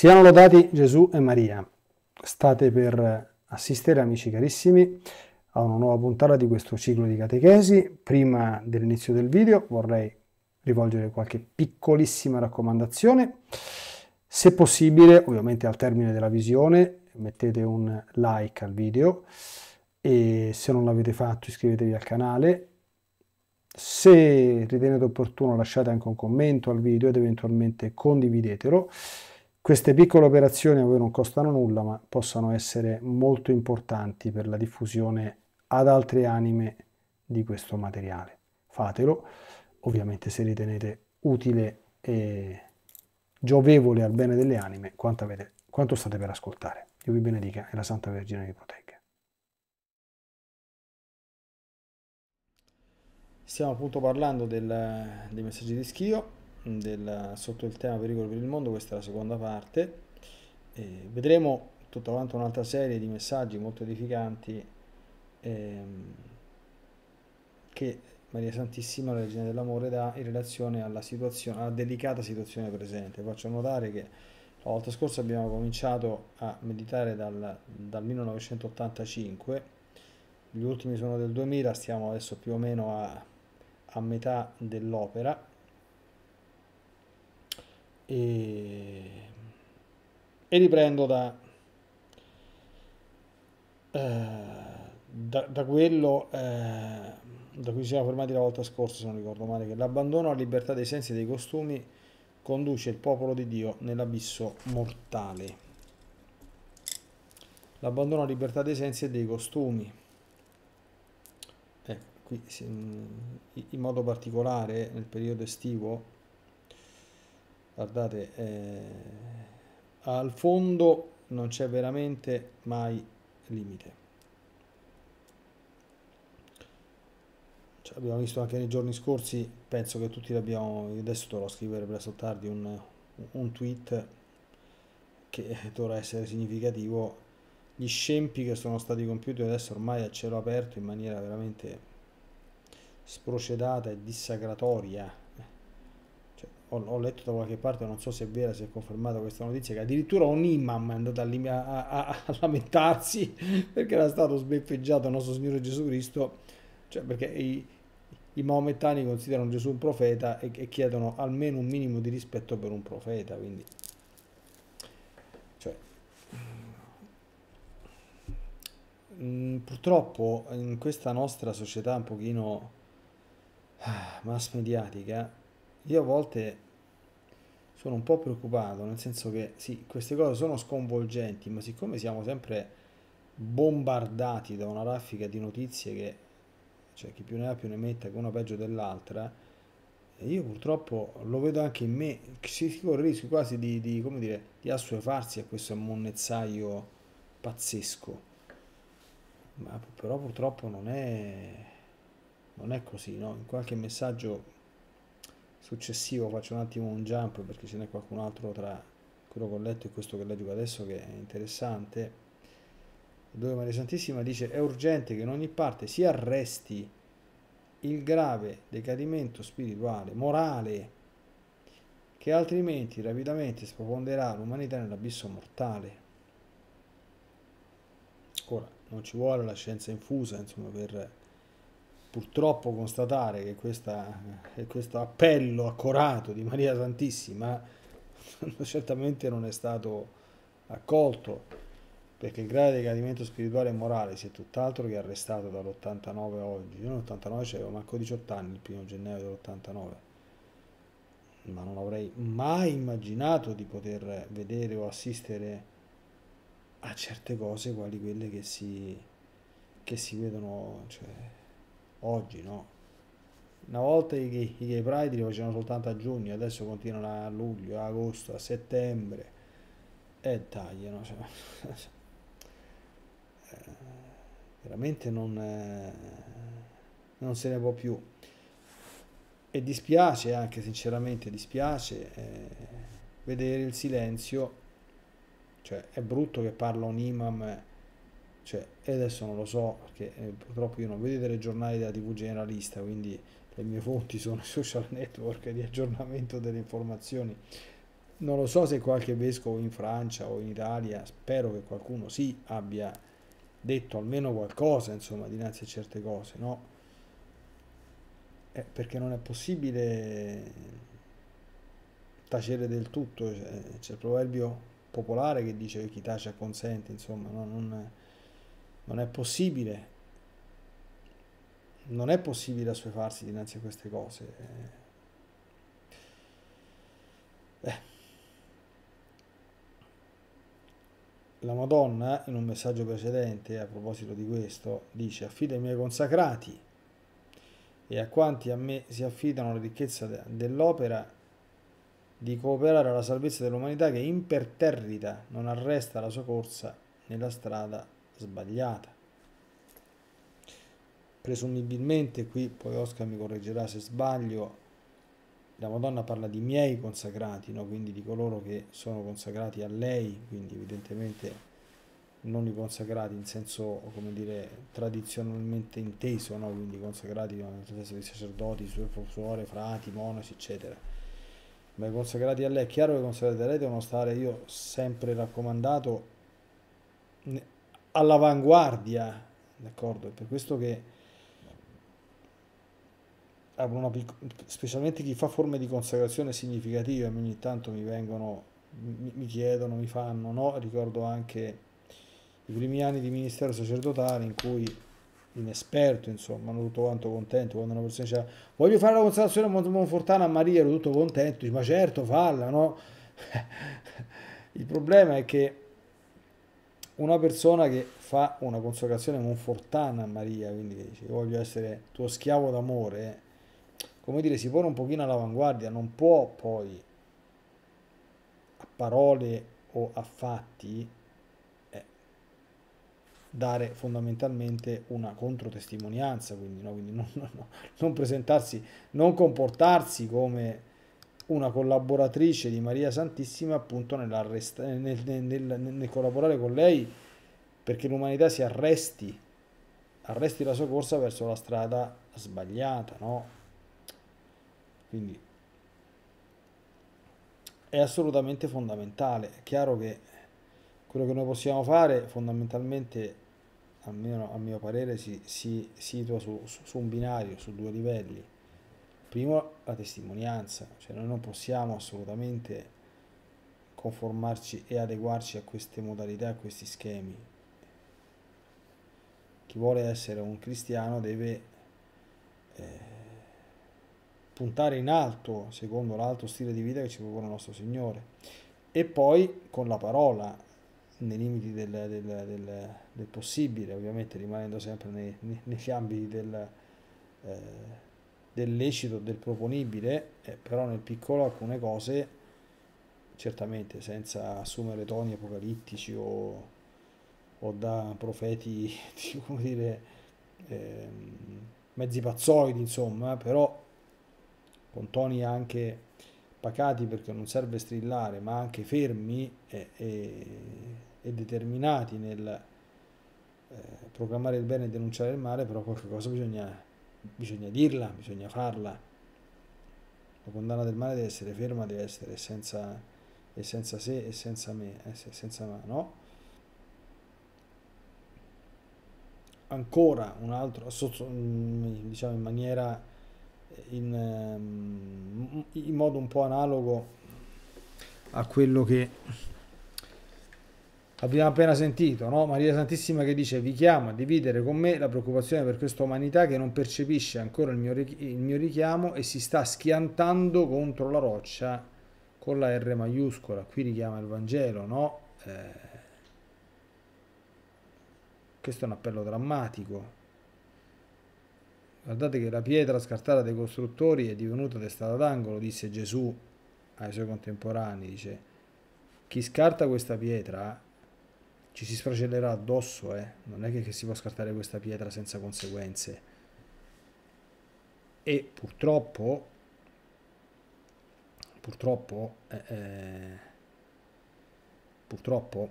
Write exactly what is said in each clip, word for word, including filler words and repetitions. Siano lodati Gesù e Maria. State per assistere, amici carissimi, a una nuova puntata di questo ciclo di catechesi. Prima dell'inizio del video vorrei rivolgere qualche piccolissima raccomandazione. Se possibile, ovviamente al termine della visione, mettete un like al video e se non l'avete fatto iscrivetevi al canale. Se ritenete opportuno lasciate anche un commento al video ed eventualmente condividetelo. Queste piccole operazioni a voi non costano nulla, ma possono essere molto importanti per la diffusione ad altre anime di questo materiale. Fatelo, ovviamente se ritenete utile e giovevole al bene delle anime quanto, avete, quanto state per ascoltare. Dio vi benedica e la Santa Vergine vi protegga. Stiamo appunto parlando del, dei messaggi di Schio, Del, sotto il tema pericolo per il mondo. Questa è la seconda parte, eh, vedremo tutta quanta un'altra serie di messaggi molto edificanti ehm, che Maria Santissima, la Regina dell'Amore, dà in relazione alla, situazione, alla delicata situazione presente. Faccio notare che la volta scorsa abbiamo cominciato a meditare dal, dal millenovecentottantacinque, gli ultimi sono del duemila, stiamo adesso più o meno a, a metà dell'opera. E riprendo da, eh, da, da quello eh, da cui ci siamo fermati la volta scorsa, se non ricordo male, che l'abbandono alla libertà dei sensi e dei costumi conduce il popolo di Dio nell'abisso mortale. L'abbandono alla libertà dei sensi e dei costumi. Ecco, qui in modo particolare nel periodo estivo. Guardate, eh, al fondo non c'è veramente mai limite. Cioè, abbiamo visto anche nei giorni scorsi, penso che tutti l'abbiamo, adesso dovrò scrivere presto o tardi un, un tweet che dovrà essere significativo, gli scempi che sono stati compiuti adesso ormai a cielo aperto in maniera veramente sprocedata e dissacratoria. Ho letto da qualche parte, non so se è vera, se è confermata questa notizia, che addirittura un imam è andato a, a, a, a lamentarsi perché era stato sbeffeggiato il nostro Signore Gesù Cristo, cioè perché i, i maomettani considerano Gesù un profeta e, e chiedono almeno un minimo di rispetto per un profeta, quindi cioè, mh, purtroppo in questa nostra società un pochino ah, mass mediatica io a volte sono un po' preoccupato, nel senso che sì, queste cose sono sconvolgenti, ma siccome siamo sempre bombardati da una raffica di notizie che, cioè, chi più ne ha più ne metta, che una peggio dell'altra, io purtroppo lo vedo anche in me, si corre il rischio quasi di, di, come dire, di assuefarsi a questo ammonnezzaio pazzesco, ma però purtroppo non è, non è così, no? In qualche messaggio successivo faccio un attimo un jump perché ce n'è qualcun altro tra quello che ho letto e questo che leggo adesso che è interessante, dove Maria Santissima dice: è urgente che in ogni parte si arresti il grave decadimento spirituale, morale, che altrimenti rapidamente sprofonderà l'umanità nell'abisso mortale. Ora, non ci vuole la scienza infusa, insomma, per purtroppo constatare che, questa, che questo appello accorato di Maria Santissima certamente non è stato accolto, perché il grave decadimento spirituale e morale si è tutt'altro che arrestato dall'ottantanove a oggi. Io nell'ottantanove c'avevo manco diciotto anni, il primo gennaio dell'ottantanove, ma non avrei mai immaginato di poter vedere o assistere a certe cose quali quelle che si, che si vedono, cioè, oggi, no? Una volta i gay, i gay pride li facevano soltanto a giugno, adesso continuano a luglio, a agosto, a settembre e tagliano, cioè, eh, veramente non, eh, non se ne può più, e dispiace, anche sinceramente dispiace eh, vedere il silenzio, cioè è brutto che parla un imam. Cioè, e adesso non lo so perché eh, purtroppo io non vedo i telegiornali della tivù generalista, quindi le mie fonti sono i social network di aggiornamento delle informazioni, Non lo so se qualche vescovo in Francia o in Italia, spero che qualcuno sì abbia detto almeno qualcosa, insomma, dinanzi a certe cose, no? Eh, perché non è possibile tacere del tutto, c'è il proverbio popolare che dice che chi tace acconsente, insomma, no? non, non è possibile, non è possibile assuefarsi dinanzi a queste cose. Eh. La Madonna, in un messaggio precedente, a proposito di questo, dice: affida ai miei consacrati e a quanti a me si affidano la ricchezza dell'opera di cooperare alla salvezza dell'umanità, che imperterrita non arresta la sua corsa nella strada sbagliata. Presumibilmente, qui poi Oscar mi correggerà se sbaglio, la Madonna parla di miei consacrati, no? Quindi di coloro che sono consacrati a lei, quindi evidentemente non i consacrati in senso, come dire, tradizionalmente inteso, no? Quindi consacrati nel senso di sacerdoti, suore, frati, monaci, eccetera. Ma i consacrati a lei, è chiaro che i consacrati a lei devono stare, io sempre raccomandato, all'avanguardia, d'accordo? È per questo che Una, specialmente chi fa forme di consacrazione significative, ogni tanto mi vengono, mi, mi chiedono, mi fanno, no? Ricordo anche i primi anni di ministero sacerdotale in cui, inesperto insomma, non tutto quanto contento, quando una persona diceva voglio fare la consacrazione a Montfortana a Maria, ero tutto contento, dice, ma certo falla, no? Il problema è che una persona che fa una consacrazione a Montfortana a Maria, quindi che dice voglio essere tuo schiavo d'amore, eh? Come dire, si pone un pochino all'avanguardia, non può poi a parole o a fatti eh, dare fondamentalmente una controtestimonianza, quindi, no? Quindi non, non, non presentarsi, non comportarsi come una collaboratrice di Maria Santissima, appunto nel, nel, nel, nel collaborare con lei perché l'umanità si arresti, arresti la sua corsa verso la strada sbagliata, no? Quindi è assolutamente fondamentale. È chiaro che quello che noi possiamo fare fondamentalmente, almeno a mio parere, si, si situa su, su, su un binario, su due livelli. Primo, la testimonianza, cioè noi non possiamo assolutamente conformarci e adeguarci a queste modalità, a questi schemi. Chi vuole essere un cristiano deve eh, puntare in alto secondo l'alto stile di vita che ci propone il nostro Signore, e poi con la parola, nei limiti del, del, del, del possibile, ovviamente rimanendo sempre nei, nei, negli ambiti del, eh, del lecito, del proponibile, eh, però nel piccolo alcune cose, certamente senza assumere toni apocalittici o, o da profeti, come dire, eh, mezzi pazzoidi, insomma, però con toni anche pacati, perché non serve strillare, ma anche fermi e, e, e determinati nel eh, proclamare il bene e denunciare il male, però qualche cosa bisogna, bisogna dirla, bisogna farla. La condanna del male deve essere ferma, deve essere senza, e senza se e senza me, eh, senza me, no? Ancora un altro, diciamo in maniera... In, in modo un po' analogo a quello che abbiamo appena sentito, no? Maria Santissima che dice: vi chiamo a dividere con me la preoccupazione per questa umanità che non percepisce ancora il mio, il mio richiamo e si sta schiantando contro la roccia con la R maiuscola. Qui richiama il Vangelo, no? Eh, questo è un appello drammatico. Guardate che la pietra scartata dai costruttori è divenuta testata d'angolo, disse Gesù ai suoi contemporanei, dice chi scarta questa pietra ci si sfracellerà addosso, eh? Non è che, che si può scartare questa pietra senza conseguenze. E purtroppo, purtroppo, eh, eh, purtroppo,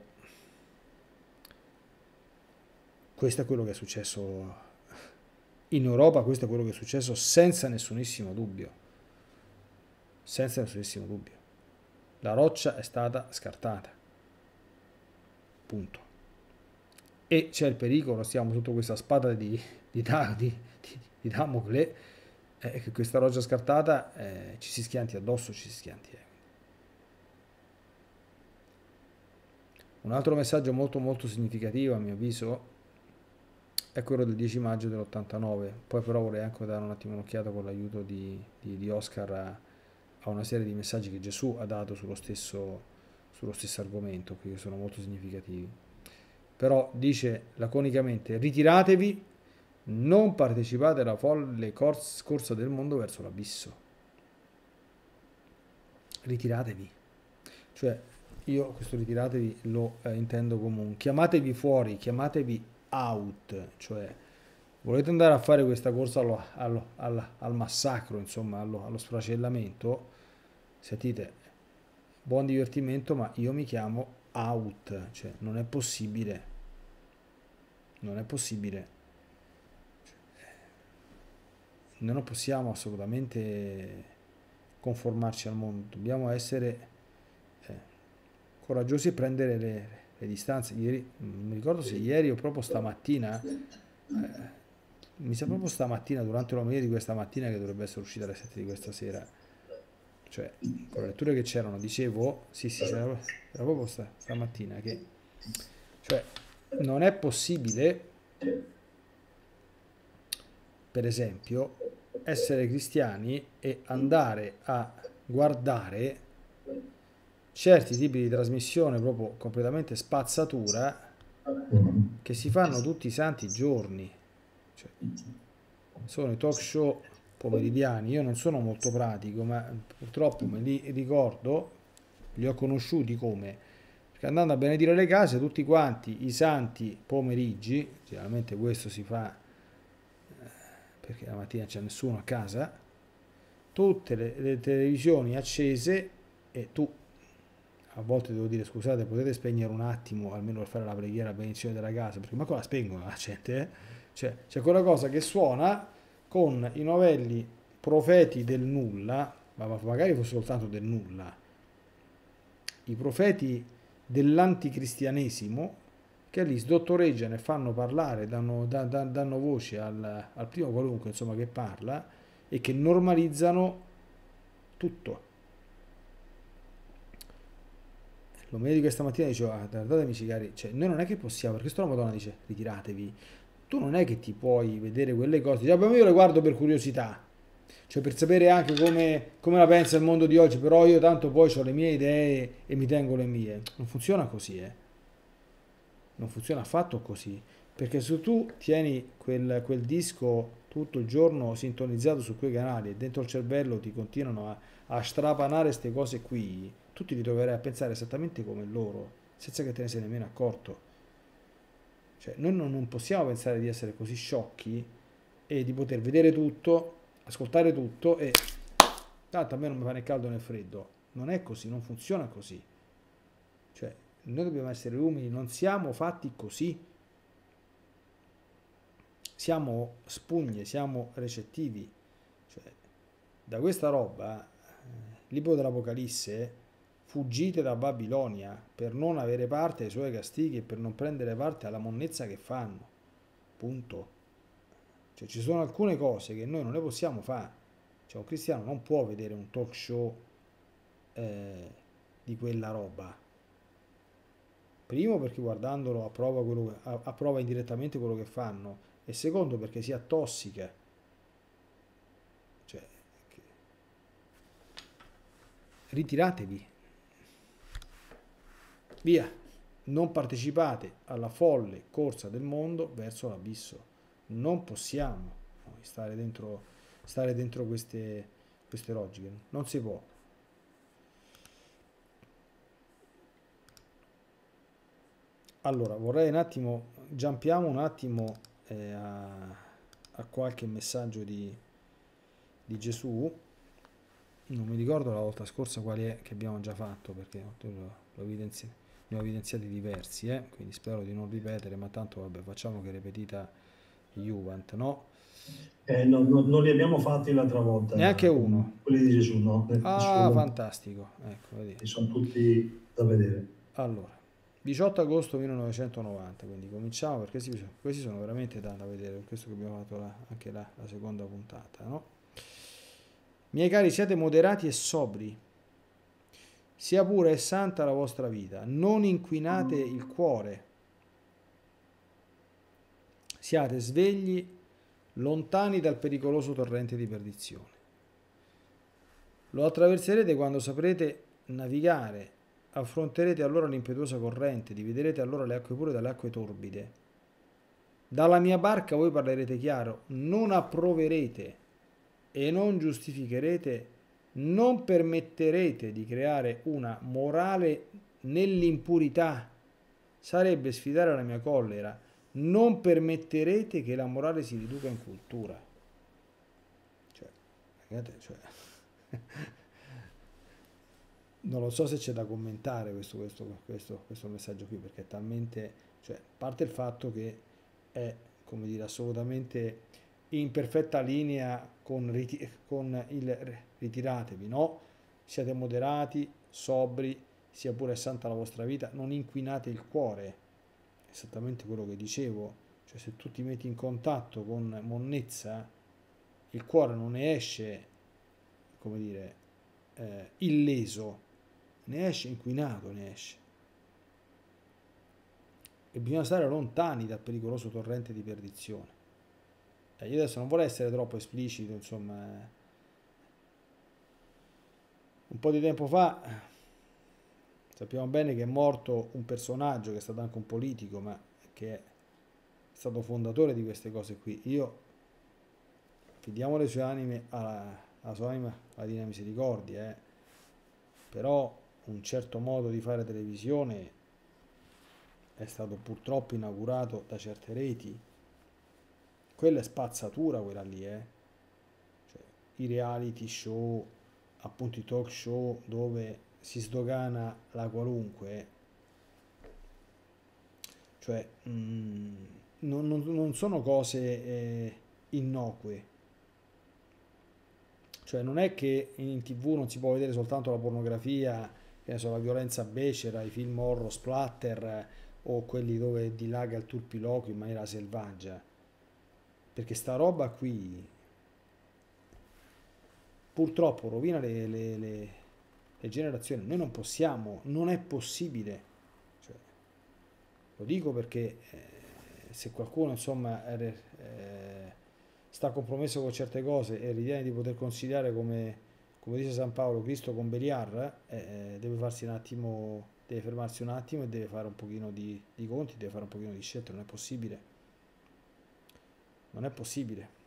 questo è quello che è successo in Europa, questo è quello che è successo senza nessunissimo dubbio, senza nessunissimo dubbio. La roccia è stata scartata. Punto. E c'è il pericolo, siamo sotto questa spada di, di, di, di Damocle, eh, che questa roccia scartata eh, ci si schianti addosso, ci si schianti. Eh. Un altro messaggio molto molto significativo, a mio avviso, è quello del dieci maggio dell'ottantanove. Poi però vorrei anche dare un attimo un'occhiata con l'aiuto di, di, di Oscar a, a una serie di messaggi che Gesù ha dato sullo stesso, sullo stesso argomento, che sono molto significativi. Però dice laconicamente: ritiratevi, non partecipate alla folle corsa del mondo verso l'abisso. Ritiratevi. Cioè, io questo ritiratevi lo eh, intendo come un chiamatevi fuori, chiamatevi out, cioè volete andare a fare questa corsa allo, allo, allo, al massacro, insomma allo, allo sfracellamento, sentite, buon divertimento, ma io mi chiamo out, cioè non è possibile, non è possibile, non possiamo assolutamente conformarci al mondo, dobbiamo essere eh, coraggiosi e prendere le le distanze. Ieri, non mi ricordo se ieri o proprio stamattina, eh, mi sa proprio stamattina, durante l'omelia di questa mattina, che dovrebbe essere uscita alle sette di questa sera, cioè con le letture che c'erano, dicevo, sì sì, era, era proprio sta, stamattina, che cioè non è possibile, per esempio, essere cristiani e andare a guardare certi tipi di trasmissione proprio completamente spazzatura che si fanno tutti i santi giorni, cioè, sono i talk show pomeridiani. Io non sono molto pratico, ma purtroppo me li ricordo, li ho conosciuti come, perché andando a benedire le case tutti quanti i santi pomeriggi, generalmente questo si fa perché la mattina c'è nessuno a casa, tutte le, le televisioni accese, e tu a volte devo dire: scusate, potete spegnere un attimo almeno per fare la preghiera, la benedizione della casa, perché ma qua la spengono la gente, eh? Cioè c'è quella cosa che suona con i novelli profeti del nulla, ma magari fosse soltanto del nulla, i profeti dell'anticristianesimo, che lì sdottoreggiano e fanno parlare, danno, da, da, danno voce al, al primo qualunque, insomma, che parla, e che normalizzano tutto. L'omelia di questa mattina dicevo: ah, guardate amici cari, cioè, noi non è che possiamo, perché sto la Madonna dice ritiratevi, tu non è che ti puoi vedere quelle cose, dice, ah, beh, io le guardo per curiosità, cioè per sapere anche come, come la pensa il mondo di oggi, però io tanto poi ho le mie idee e mi tengo le mie. Non funziona così, eh? Non funziona affatto così, perché se tu tieni quel, quel disco tutto il giorno sintonizzato su quei canali e dentro il cervello ti continuano a, a strapanare queste cose qui, tu ti ritroverai a pensare esattamente come loro, senza che te ne sei nemmeno accorto. Cioè, noi non, non possiamo pensare di essere così sciocchi e di poter vedere tutto, ascoltare tutto e tanto a me non mi fa né caldo né freddo. Non è così, non funziona così. Cioè, noi dobbiamo essere umili, non siamo fatti così. Siamo spugne, siamo recettivi. Cioè, da questa roba, il libro dell'Apocalisse... Fuggite da Babilonia per non avere parte ai suoi castighi e per non prendere parte alla monnezza che fanno. Punto. Cioè, ci sono alcune cose che noi non le possiamo fare. Cioè, un cristiano non può vedere un talk show eh, di quella roba. Primo, perché guardandolo approva, quello che, approva indirettamente quello che fanno. E secondo, perché si attossica. Cioè, che... Ritiratevi. Via, non partecipate alla folle corsa del mondo verso l'abisso. Non possiamo stare dentro, stare dentro queste, queste logiche, non si può. Allora, vorrei un attimo, giampiamo un attimo eh, a, a qualche messaggio di, di Gesù. Non mi ricordo la volta scorsa quali è che abbiamo già fatto, perché lo, lo evidenzio. Ne ho evidenziati diversi, eh? Quindi spero di non ripetere, ma tanto vabbè, facciamo che ripetita Juvent, no? Eh, no, no, non li abbiamo fatti l'altra volta. Neanche uno? Quelli di Gesù, no. Ah, Gesù. Fantastico. Ecco, vedi. Sono tutti da vedere. Allora, diciotto agosto millenovecentonovanta, quindi cominciamo, perché questi sono veramente da vedere, per questo che abbiamo fatto la, anche la, la seconda puntata, no? Miei cari, siate moderati e sobri, sia pura e santa la vostra vita, non inquinate il cuore, siate svegli, lontani dal pericoloso torrente di perdizione. Lo attraverserete quando saprete navigare, affronterete allora l'impetuosa corrente, dividerete allora le acque pure dalle acque torbide. Dalla mia barca voi parlerete chiaro, non approverete e non giustificherete, non permetterete di creare una morale nell'impurità, sarebbe sfidare la mia collera, non permetterete che la morale si riduca in cultura. Cioè, ragazzi, cioè... non lo so se c'è da commentare questo, questo, questo, questo messaggio qui, perché è talmente, cioè, a parte il fatto che è, come dire, assolutamente in perfetta linea con, riti con il ritiratevi, no? Siate moderati, sobri, sia pure santa la vostra vita, non inquinate il cuore, esattamente quello che dicevo, cioè se tu ti metti in contatto con monnezza, il cuore non ne esce, come dire, eh, illeso, ne esce inquinato, ne esce. E bisogna stare lontani dal pericoloso torrente di perdizione. Eh, io adesso non vorrei essere troppo esplicito, insomma, eh. Un po' di tempo fa sappiamo bene che è morto un personaggio che è stato anche un politico, ma che è stato fondatore di queste cose qui. Io fidiamo le sue anime alla, alla sua anima, alla Divina Misericordia, eh. Però un certo modo di fare televisione è stato purtroppo inaugurato da certe reti. Quella è spazzatura, quella lì, eh. Cioè, i reality show, appunto i talk show dove si sdogana la qualunque, cioè mh, non, non, non sono cose eh, innocue, cioè non è che in tv non si può vedere soltanto la pornografia, che ne so, la violenza becera, i film horror splatter o quelli dove dilaga il turpiloquio in maniera selvaggia, perché sta roba qui purtroppo rovina le, le, le Le generazioni. Noi non possiamo, non è possibile, cioè, lo dico perché eh, se qualcuno insomma eh, sta compromesso con certe cose e ritiene di poter consigliare, come, come dice San Paolo, Cristo con Beliar, eh, deve farsi un attimo, deve fermarsi un attimo e deve fare un pochino di, di conti, deve fare un pochino di scelte. Non è possibile, non è possibile.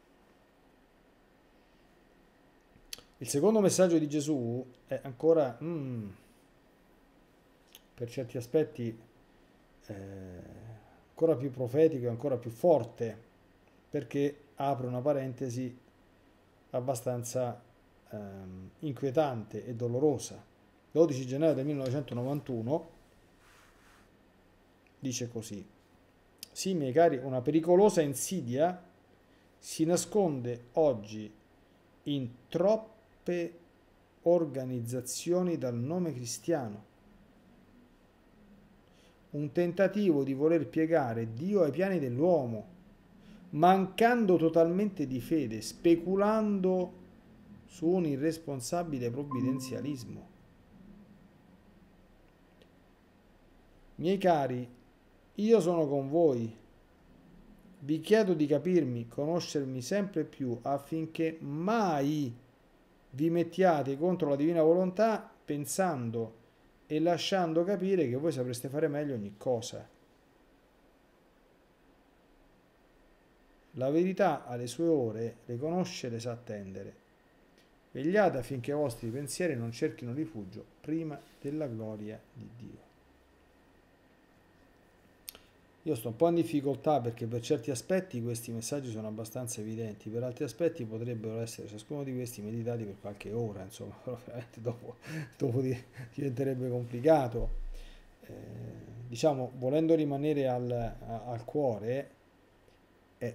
Il secondo messaggio di Gesù è ancora, mm, per certi aspetti, eh, ancora più profetico e ancora più forte, perché apre una parentesi abbastanza eh, inquietante e dolorosa. dodici gennaio del millenovecentonovantuno dice così: sì, miei cari, una pericolosa insidia si nasconde oggi in troppo organizzazioni dal nome cristiano, un tentativo di voler piegare Dio ai piani dell'uomo, mancando totalmente di fede, speculando su un irresponsabile provvidenzialismo. Miei cari, io sono con voi, vi chiedo di capirmi, conoscermi sempre più, affinché mai vi mettiate contro la divina volontà, pensando e lasciando capire che voi sapreste fare meglio ogni cosa. La verità alle sue ore le conosce e le sa attendere. Vegliate affinché i vostri pensieri non cerchino rifugio prima della gloria di Dio. Io sto un po' in difficoltà perché per certi aspetti questi messaggi sono abbastanza evidenti, per altri aspetti potrebbero essere ciascuno di questi meditati per qualche ora, insomma, veramente dopo, dopo diventerebbe complicato. Eh, diciamo, volendo rimanere al, al cuore, eh,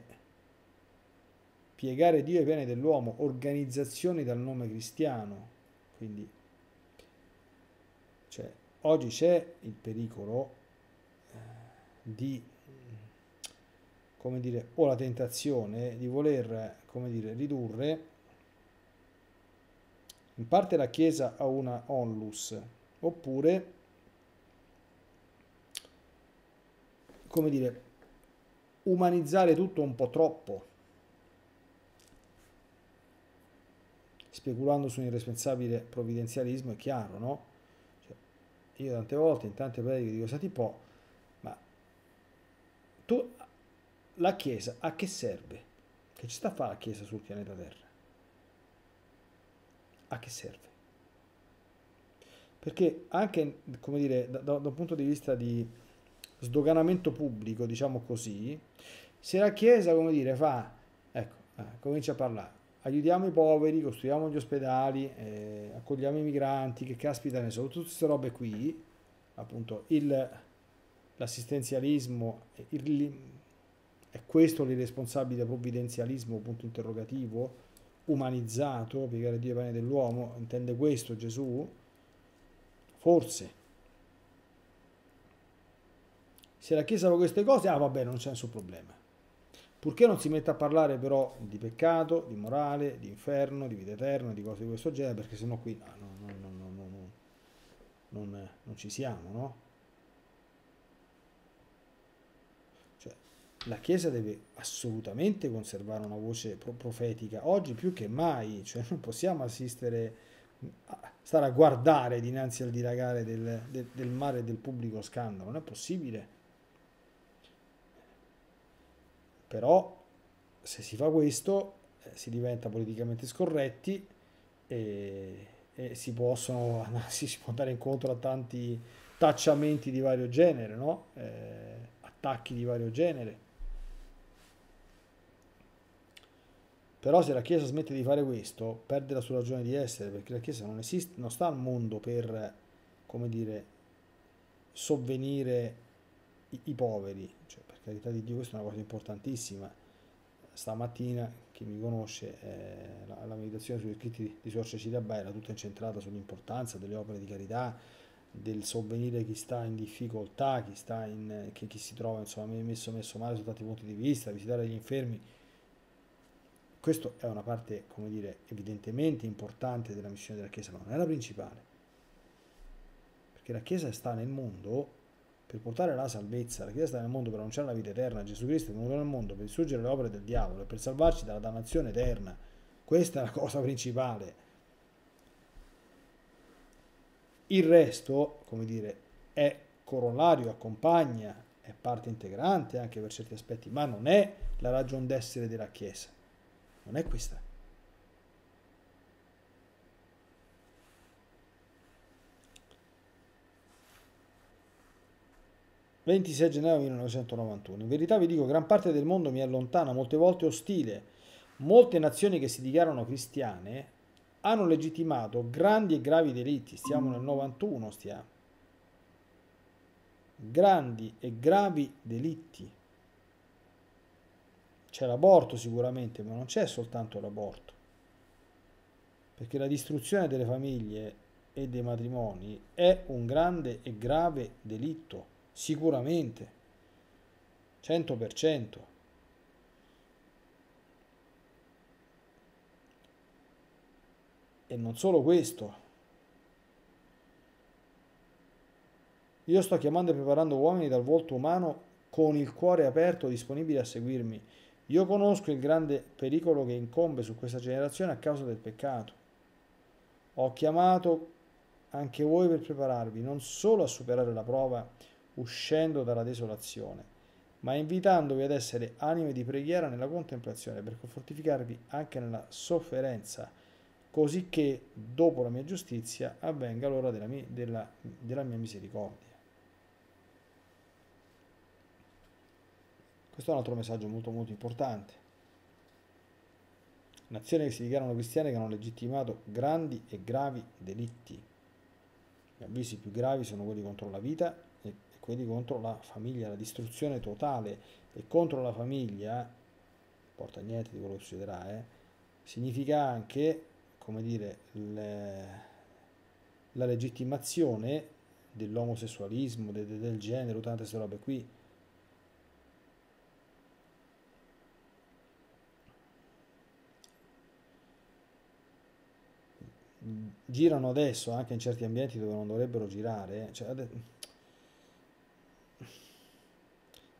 piegare Dio ai piani dell'uomo, organizzazioni dal nome cristiano. Quindi cioè, oggi c'è il pericolo di, come dire, o la tentazione di voler, come dire, ridurre in parte la Chiesa a una onlus, oppure, come dire, umanizzare tutto un po' troppo, speculando su un irresponsabile provvidenzialismo, è chiaro, no? Cioè, io tante volte, in tante prediche dico, senti un po', ma tu, la Chiesa a che serve? Che ci sta a fare la Chiesa sul pianeta Terra? A che serve? Perché anche, come dire, da, da, da un punto di vista di sdoganamento pubblico, diciamo così, se la Chiesa, come dire, fa, ecco, eh, comincia a parlare, aiutiamo i poveri, costruiamo gli ospedali, eh, accogliamo i migranti, che caspita ne so, tutte queste robe qui, appunto, l'assistenzialismo, è questo l'irresponsabile provvidenzialismo, punto interrogativo, umanizzato, piegare Dio ai piani dell'uomo, intende questo Gesù? Forse. Se la Chiesa fa queste cose, ah vabbè, non c'è nessun problema. Purché non si metta a parlare però di peccato, di morale, di inferno, di vita eterna, di cose di questo genere, perché sennò qui no, no, no, no, no, no, non, non ci siamo, no? Cioè, la Chiesa deve assolutamente conservare una voce profetica, oggi più che mai, cioè non possiamo assistere, a stare a guardare dinanzi al dilagare del, del, del mare e del pubblico scandalo, non è possibile. Però se si fa questo eh, si diventa politicamente scorretti e, e si, possono, si, si può andare incontro a tanti tacciamenti di vario genere, no? eh, attacchi di vario genere. Però se la Chiesa smette di fare questo, perde la sua ragione di essere, perché la Chiesa non esiste, non sta al mondo per, come dire, sovvenire i, i poveri, cioè, la verità di Dio, questa è una cosa importantissima. Stamattina, chi mi conosce, eh, la, la meditazione sugli scritti di Suor Cilabella era tutta incentrata sull'importanza delle opere di carità, del sovvenire chi sta in difficoltà, chi, sta in, che, chi si trova insomma, messo, messo male su tanti punti di vista, visitare gli infermi. Questa è una parte, come dire, evidentemente importante della missione della Chiesa, ma non è la principale. Perché la Chiesa sta nel mondo per portare la salvezza, la Chiesa sta nel mondo per annunciare la vita eterna, Gesù Cristo è venuto nel mondo per distruggere le opere del diavolo e per salvarci dalla dannazione eterna. Questa è la cosa principale. Il resto, come dire, è corollario, accompagna, è parte integrante anche per certi aspetti, ma non è la ragion d'essere della Chiesa, non è questa. ventisei gennaio millenovecentonovantuno. In verità vi dico, gran parte del mondo mi è lontana, molte volte ostile. Molte nazioni che si dichiarano cristiane hanno legittimato grandi e gravi delitti. Stiamo nel novantuno, stiamo. Grandi e gravi delitti. C'è l'aborto sicuramente, ma non c'è soltanto l'aborto. Perché la distruzione delle famiglie e dei matrimoni è un grande e grave delitto. Sicuramente, cento per cento. E non solo questo. Io sto chiamando e preparando uomini dal volto umano con il cuore aperto, disponibili a seguirmi. Io conosco il grande pericolo che incombe su questa generazione a causa del peccato. Ho chiamato anche voi per prepararvi, non solo a superare la prova, uscendo dalla desolazione, ma invitandovi ad essere anime di preghiera nella contemplazione, per fortificarvi anche nella sofferenza, così che dopo la mia giustizia avvenga l'ora della, della, della mia misericordia. Questo è un altro messaggio molto molto importante. Nazioni che si dichiarano cristiane che hanno legittimato grandi e gravi delitti. Gli avvisi più gravi sono quelli contro la vita, quindi contro la famiglia, la distruzione totale, e contro la famiglia porta niente di quello che succederà, eh. Significa anche, come dire, le, la legittimazione dell'omosessualismo, de, de, del genere, tante queste robe qui. Girano adesso anche in certi ambienti dove non dovrebbero girare, cioè,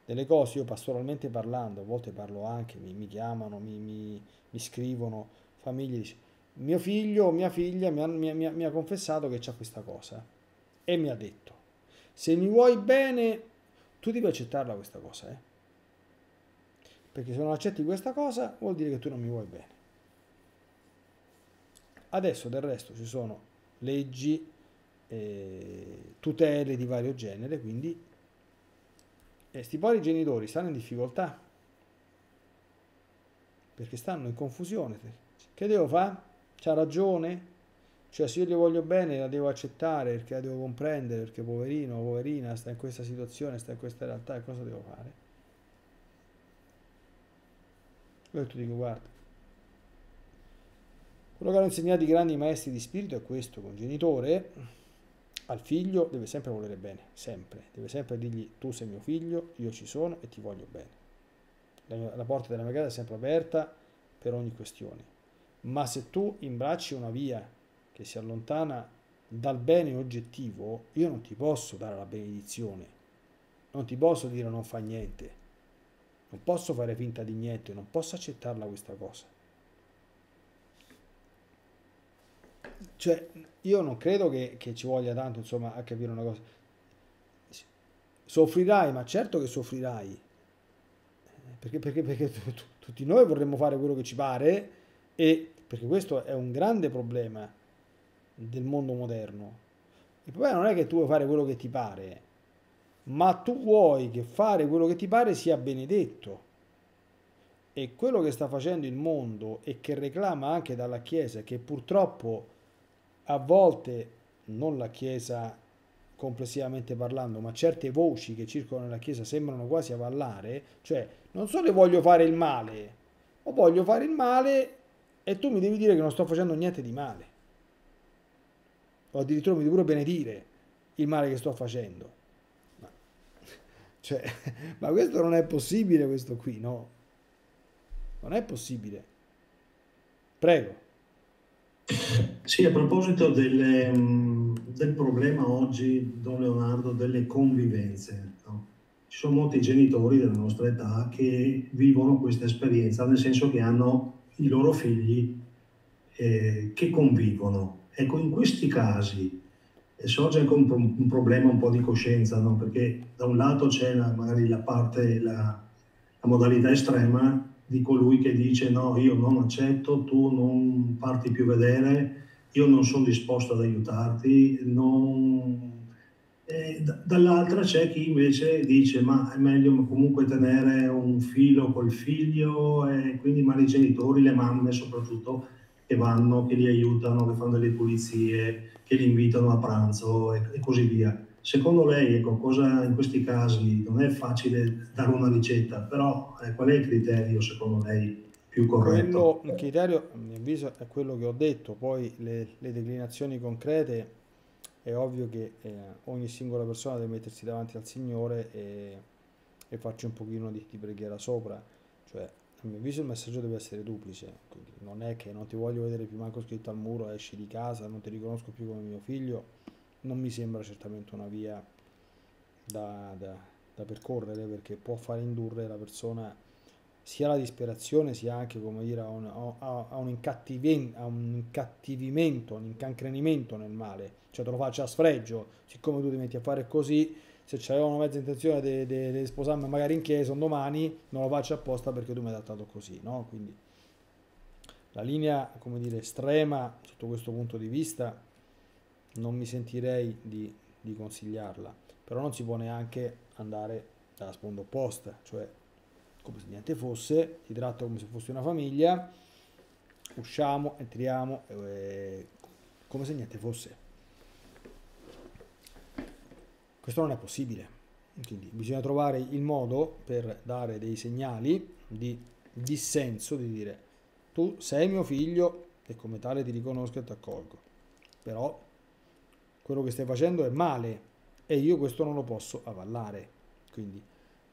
delle cose, io pastoralmente parlando, a volte parlo anche, mi, mi chiamano, mi, mi, mi scrivono, famiglie, dice, mio figlio o mia figlia mi ha, mi, mi, mi ha confessato che c'ha questa cosa e mi ha detto, se mi vuoi bene tu devi accettarla questa cosa, eh? Perché se non accetti questa cosa vuol dire che tu non mi vuoi bene. Adesso del resto ci sono leggi, eh, tutele di vario genere, quindi eh, sti poveri genitori stanno in difficoltà perché stanno in confusione. Che devo fare? C'ha ragione? Cioè, se io gli voglio bene la devo accettare perché la devo comprendere, perché poverino, poverina, sta in questa situazione, sta in questa realtà, e cosa devo fare? Allora tu dico, guarda, quello che hanno insegnato i grandi maestri di spirito è questo, che un genitore al figlio deve sempre volere bene, sempre, deve sempre dirgli tu sei mio figlio, io ci sono e ti voglio bene. La, mia, la porta della mia casa è sempre aperta per ogni questione, ma se tu imbracci una via che si allontana dal bene oggettivo, io non ti posso dare la benedizione, non ti posso dire non fa niente, non posso fare finta di niente, non posso accettarla questa cosa. Cioè, io non credo che, che ci voglia tanto, insomma, a capire una cosa. Soffrirai, ma certo che soffrirai, perché, perché, perché tutti noi vorremmo fare quello che ci pare, e perché questo è un grande problema del mondo moderno. Il problema non è che tu vuoi fare quello che ti pare, ma tu vuoi che fare quello che ti pare sia benedetto. E quello che sta facendo il mondo e che reclama anche dalla Chiesa, che purtroppo a volte, non la Chiesa complessivamente parlando, ma certe voci che circolano nella Chiesa sembrano quasi avallare, cioè non solo voglio fare il male, ma voglio fare il male e tu mi devi dire che non sto facendo niente di male. O addirittura mi devi pure benedire il male che sto facendo. Ma, cioè, ma questo non è possibile, questo qui, no? Non è possibile. Prego. Sì, a proposito delle, del problema oggi, Don Leonardo, delle convivenze, no? Ci sono molti genitori della nostra età che vivono questa esperienza, nel senso che hanno i loro figli eh, che convivono. Ecco, in questi casi eh, sorge anche un, un problema un po' di coscienza, no? Perché da un lato c'è la, magari la parte, la, la modalità estrema di colui che dice no, io non accetto, tu non parti più vedere, io non sono disposto ad aiutarti, non... Dall'altra c'è chi invece dice ma è meglio comunque tenere un filo col figlio, e quindi magari i genitori, le mamme soprattutto, che vanno, che li aiutano, che fanno delle pulizie, che li invitano a pranzo e, e così via. Secondo lei, ecco, cosa in questi casi, non è facile dare una ricetta, però eh, qual è il criterio secondo lei più corretto? Quello, il criterio, a mio avviso, è quello che ho detto, poi le, le declinazioni concrete è ovvio che eh, ogni singola persona deve mettersi davanti al Signore e, e farci un pochino di, di preghiera sopra, cioè a mio avviso il messaggio deve essere duplice, non è che non ti voglio vedere più manco scritto al muro, esci di casa, non ti riconosco più come mio figlio, non mi sembra certamente una via da, da, da percorrere, perché può far indurre la persona sia alla disperazione sia anche, come dire, a un, a, a un, incattivi, a un incattivimento, un incancrenimento nel male, cioè te lo faccio a sfregio, siccome tu ti metti a fare così, se c'avevano mezza intenzione di, di, di sposarmi magari in chiesa un domani, non lo faccio apposta perché tu mi hai trattato così, no? Quindi la linea, come dire, estrema sotto questo punto di vista non mi sentirei di, di consigliarla, però non si può neanche andare dalla sponda opposta, cioè come se niente fosse, si tratta come se fosse una famiglia, usciamo, entriamo, eh, come se niente fosse. Questo non è possibile, quindi bisogna trovare il modo per dare dei segnali di dissenso di dire: tu sei mio figlio e come tale ti riconosco e ti accolgo, però quello che stai facendo è male e io questo non lo posso avallare. Quindi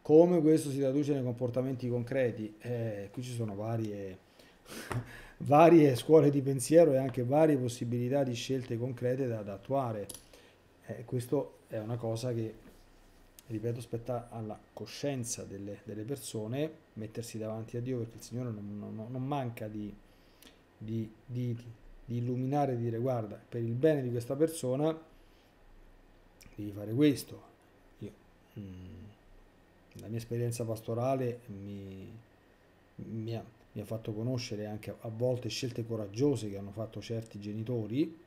come questo si traduce nei comportamenti concreti? Eh, qui ci sono varie, varie scuole di pensiero e anche varie possibilità di scelte concrete da, da attuare. Eh, questo è una cosa che, ripeto, spetta alla coscienza delle, delle persone mettersi davanti a Dio, perché il Signore non, non, non manca di, di, di, di illuminare e dire: guarda, per il bene di questa persona devi fare questo. Io, mh, la mia esperienza pastorale mi, mi, ha, mi ha fatto conoscere anche a volte scelte coraggiose che hanno fatto certi genitori.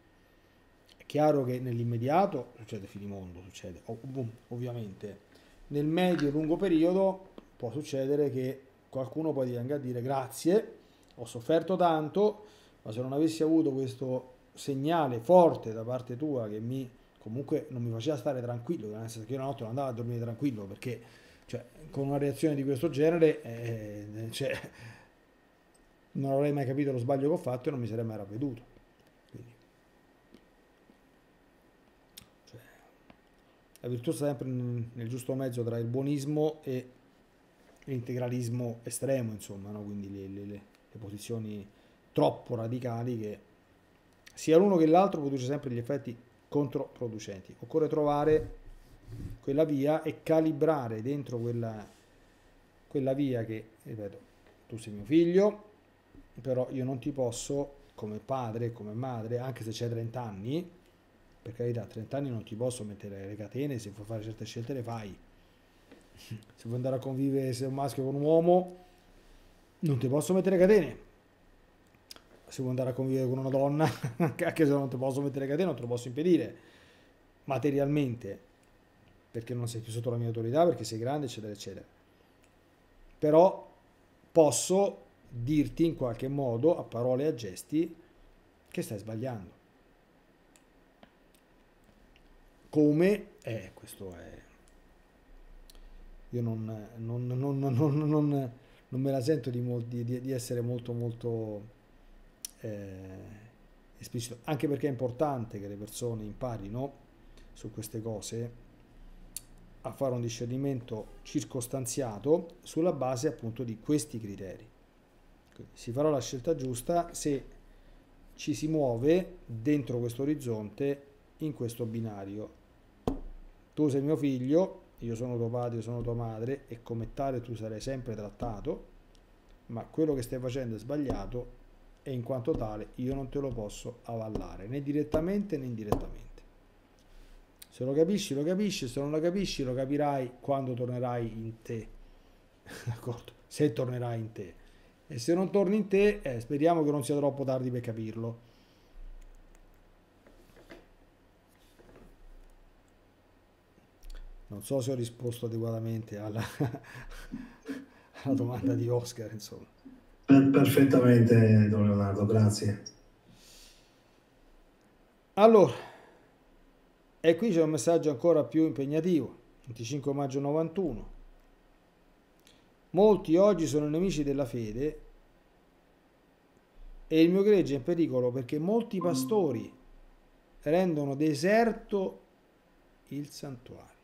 È chiaro che nell'immediato succede finimondo, succede ovviamente, nel medio e lungo periodo può succedere che qualcuno poi venga a dire: grazie, ho sofferto tanto, ma se non avessi avuto questo segnale forte da parte tua che mi comunque non mi faceva stare tranquillo, nel senso che io la notte non andavo a dormire tranquillo, perché cioè, con una reazione di questo genere eh, cioè, non avrei mai capito lo sbaglio che ho fatto e non mi sarei mai ravveduto. Quindi, cioè, la virtù sta sempre nel giusto mezzo tra il buonismo e l'integralismo estremo, insomma, no? Quindi le, le, le posizioni troppo radicali, che sia l'uno che l'altro produce sempre gli effetti controproducenti. Occorre trovare quella via e calibrare dentro quella, quella via che, ripeto, tu sei mio figlio, però io non ti posso, come padre, come madre, anche se c'è trenta anni, per carità, trenta anni non ti posso mettere le catene, se vuoi fare certe scelte le fai, se vuoi andare a convivere, se sei un maschio con un uomo, non ti posso mettere le catene. Se vuoi andare a convivere con una donna, anche se non ti posso mettere catena, non te lo posso impedire materialmente, perché non sei più sotto la mia autorità, perché sei grande, eccetera, eccetera. Però posso dirti in qualche modo, a parole e a gesti, che stai sbagliando. Come? Eh, questo è... Io non, non, non, non, non, non, non me la sento di, di, di essere molto, molto... Eh, esplicito, anche perché è importante che le persone imparino su queste cose a fare un discernimento circostanziato sulla base appunto di questi criteri. Quindi si farà la scelta giusta se ci si muove dentro questo orizzonte, in questo binario: tu sei mio figlio, io sono tuo padre, io sono tua madre, e come tale tu sarai sempre trattato, ma quello che stai facendo è sbagliato e in quanto tale io non te lo posso avallare, né direttamente né indirettamente. Se lo capisci, lo capisci, se non lo capisci, lo capirai quando tornerai in te, d'accordo? Se tornerai in te. E se non torni in te, eh, speriamo che non sia troppo tardi per capirlo. Non so se ho risposto adeguatamente alla, alla domanda di Oscar, insomma. Perfettamente, Don Leonardo, grazie. Allora, e qui c'è un messaggio ancora più impegnativo, venticinque maggio novantuno. Molti oggi sono nemici della fede e il mio gregge è in pericolo perché molti pastori rendono deserto il santuario.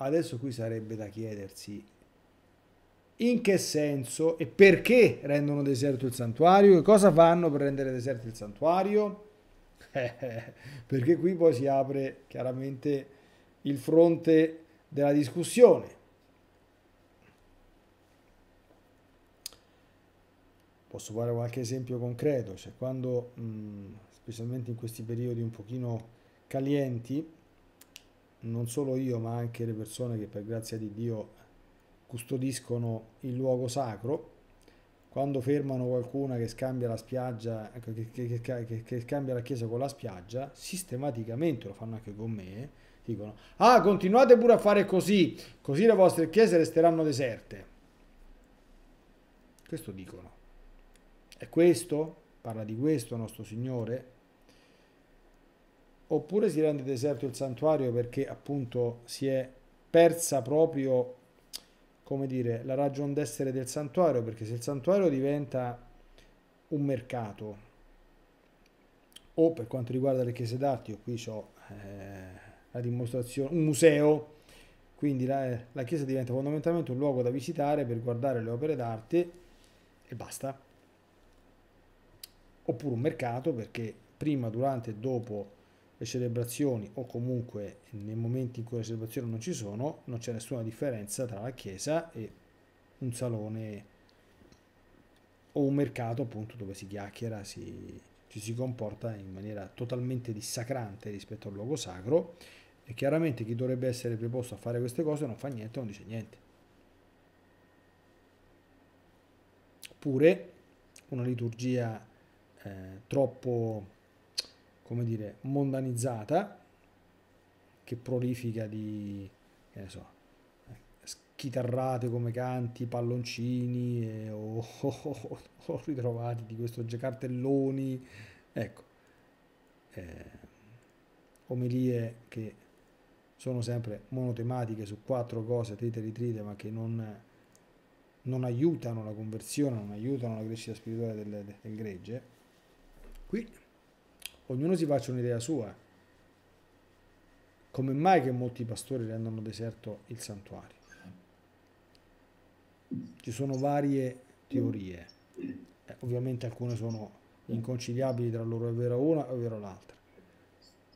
Adesso qui sarebbe da chiedersi in che senso e perché rendono deserto il santuario, che cosa fanno per rendere deserto il santuario, eh, perché qui poi si apre chiaramente il fronte della discussione. Posso fare qualche esempio concreto, cioè quando, mh, specialmente in questi periodi un pochino calienti, non solo io ma anche le persone che per grazia di Dio custodiscono il luogo sacro, quando fermano qualcuna che scambia la spiaggia, che, che, che, che scambia la chiesa con la spiaggia, sistematicamente, lo fanno anche con me, dicono: ah, continuate pure a fare così, così le vostre chiese resteranno deserte. Questo dicono. È questo? Parla di questo nostro Signore? Oppure si rende deserto il santuario perché appunto si è persa proprio come dire, la ragion d'essere del santuario, perché se il santuario diventa un mercato, o per quanto riguarda le chiese d'arte, io qui ho eh, la dimostrazione, un museo, quindi la, la chiesa diventa fondamentalmente un luogo da visitare per guardare le opere d'arte e basta, oppure un mercato, perché prima, durante e dopo le celebrazioni, o comunque nei momenti in cui le celebrazioni non ci sono, non c'è nessuna differenza tra la chiesa e un salone o un mercato, appunto, dove si chiacchiera, si, ci si comporta in maniera totalmente dissacrante rispetto al luogo sacro. E chiaramente chi dovrebbe essere preposto a fare queste cose non fa niente, non dice niente. Oppure una liturgia eh, troppo, come dire, mondanizzata, che prolifica di, che ne so, chitarrate come canti, palloncini eh, o, o, o ritrovati di questo cartelloni, ecco, eh, omelie che sono sempre monotematiche su quattro cose, trite ritrite, ma che non, non aiutano la conversione, non aiutano la crescita spirituale delle, delle gregge. Qui ognuno si faccia un'idea sua. Come mai che molti pastori rendono deserto il santuario? Ci sono varie teorie, eh, ovviamente alcune sono inconciliabili tra loro, è vero una, è vero l'altra.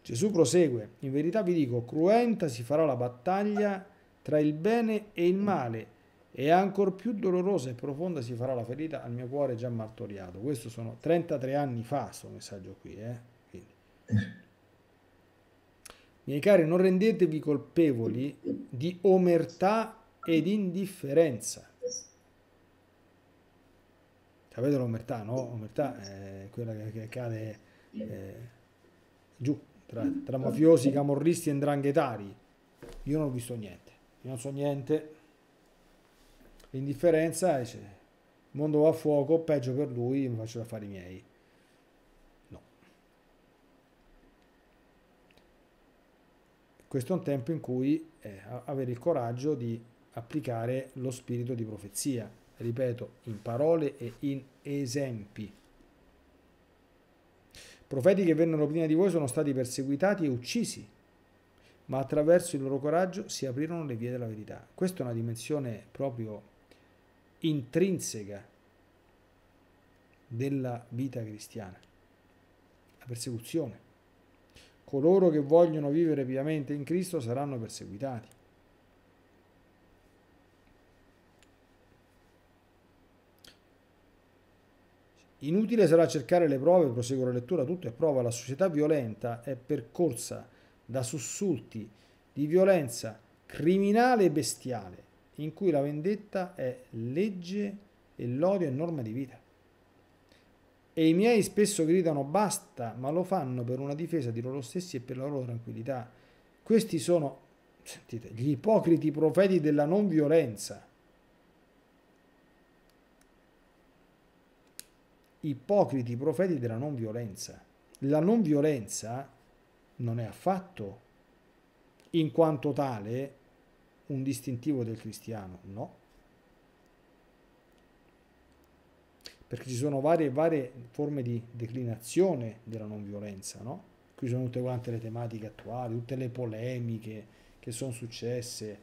Gesù prosegue: in verità vi dico, cruenta si farà la battaglia tra il bene e il male, e ancor più dolorosa e profonda si farà la ferita al mio cuore già martoriato. Questo sono trentatré anni fa, questo messaggio qui. Eh? Quindi. Miei cari, non rendetevi colpevoli di omertà ed indifferenza. Sapete l'omertà, no? Omertà è quella che cade eh, giù. Tra, tra mafiosi, camorristi e 'ndranghetari. Io non ho visto niente, io non so niente. L'indifferenza è, cioè, il mondo va a fuoco, peggio per lui, mi faccio da fare i miei. No. Questo è un tempo in cui eh, avere il coraggio di applicare lo spirito di profezia, ripeto, in parole e in esempi. Profeti che vennero prima di voi sono stati perseguitati e uccisi, ma attraverso il loro coraggio si aprirono le vie della verità. Questa è una dimensione proprio intrinseca della vita cristiana, la persecuzione. Coloro che vogliono vivere piamente in Cristo saranno perseguitati. Inutile sarà cercare le prove, prosegue la lettura, tutto è prova. La società violenta è percorsa da sussulti di violenza criminale e bestiale, in cui la vendetta è legge e l'odio è norma di vita. E i miei spesso gridano basta, ma lo fanno per una difesa di loro stessi e per la loro tranquillità. Questi sono, sentite, gli ipocriti profeti della non violenza. Ipocriti profeti della non violenza. La non violenza non è affatto, in quanto tale, un distintivo del cristiano, no. Perché ci sono varie, varie forme di declinazione della non violenza, no? Qui sono tutte quante le tematiche attuali, tutte le polemiche che sono successe,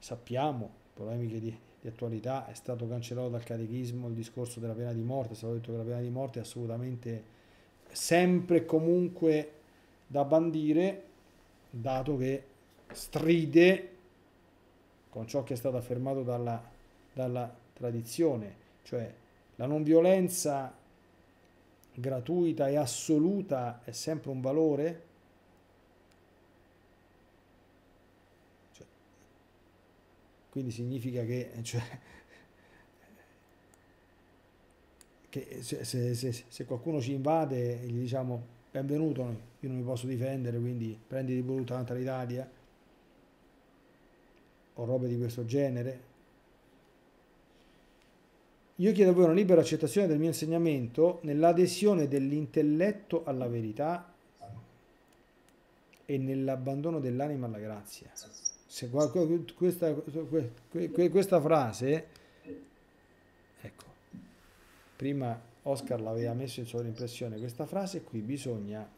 sappiamo, polemiche di... di attualità. È stato cancellato dal catechismo il discorso della pena di morte, è stato detto che la pena di morte è assolutamente sempre e comunque da bandire, dato che stride con ciò che è stato affermato dalla, dalla tradizione, cioè la non violenza gratuita e assoluta è sempre un valore. Quindi significa che, cioè, che se, se, se, se qualcuno ci invade gli diciamo benvenuto, io non mi posso difendere, quindi prenditi pure tutta l'altra Italia, o robe di questo genere. Io chiedo a voi una libera accettazione del mio insegnamento nell'adesione dell'intelletto alla verità e nell'abbandono dell'anima alla grazia. se qualcuno, questa, questa frase, ecco, prima Oscar l'aveva messo in sovraimpressione, questa frase qui bisogna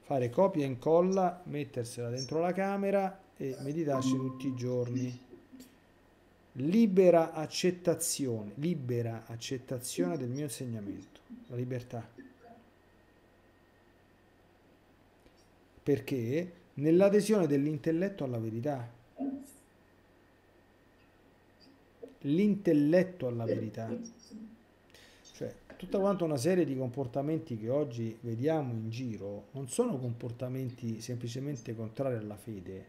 fare copia e incolla, mettersela dentro la camera e meditarci tutti i giorni. Libera accettazione, libera accettazione del mio insegnamento, la libertà. Perché? Nell'adesione dell'intelletto alla verità. L'intelletto alla verità. Cioè, tutta quanta una serie di comportamenti che oggi vediamo in giro non sono comportamenti semplicemente contrari alla fede,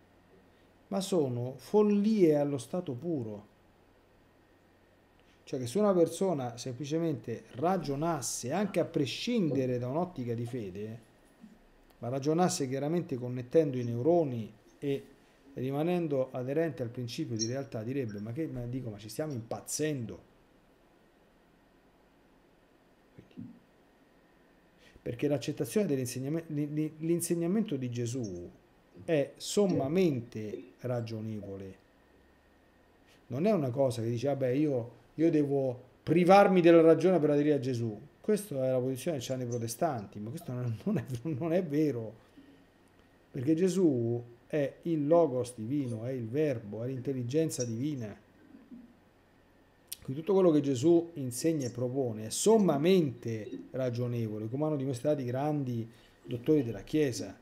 ma sono follie allo stato puro. Cioè che se una persona semplicemente ragionasse, anche a prescindere da un'ottica di fede, ma ragionasse chiaramente connettendo i neuroni e rimanendo aderente al principio di realtà, direbbe, ma che, ma dico, ma ci stiamo impazzendo. Quindi, perché l'accettazione dell'insegnamento di Gesù è sommamente ragionevole. Non è una cosa che dice, vabbè, io, io devo privarmi della ragione per aderire a Gesù. Questa è la posizione che hanno i protestanti, ma questo non è, non è vero. Perché Gesù è il logos divino, è il verbo, è l'intelligenza divina. Quindi tutto quello che Gesù insegna e propone è sommamente ragionevole, come hanno dimostrato i grandi dottori della Chiesa,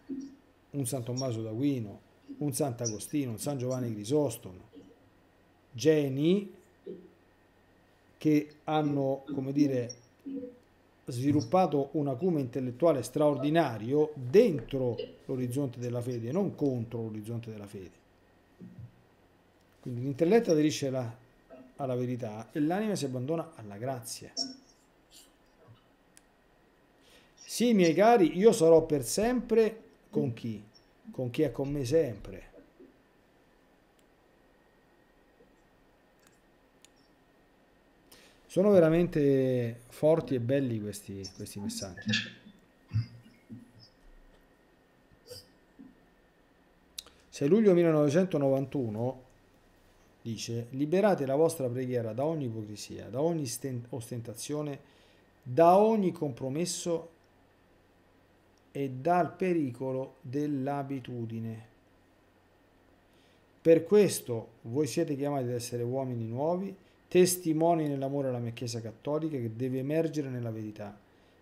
un San Tommaso d'Aquino, un Sant'Agostino, un San Giovanni Crisostomo, geni che hanno, come dire, sviluppato un acume intellettuale straordinario dentro l'orizzonte della fede, non contro l'orizzonte della fede. Quindi l'intelletto aderisce alla, alla verità e l'anima si abbandona alla grazia. Sì, miei cari, io sarò per sempre con chi? Con chi è con me sempre. Sono veramente forti e belli questi, questi messaggi. sei luglio millenovecentonovantuno dice: liberate la vostra preghiera da ogni ipocrisia, da ogni ostentazione, da ogni compromesso e dal pericolo dell'abitudine. Per questo voi siete chiamati ad essere uomini nuovi, testimoni nell'amore alla mia Chiesa cattolica che deve emergere nella verità.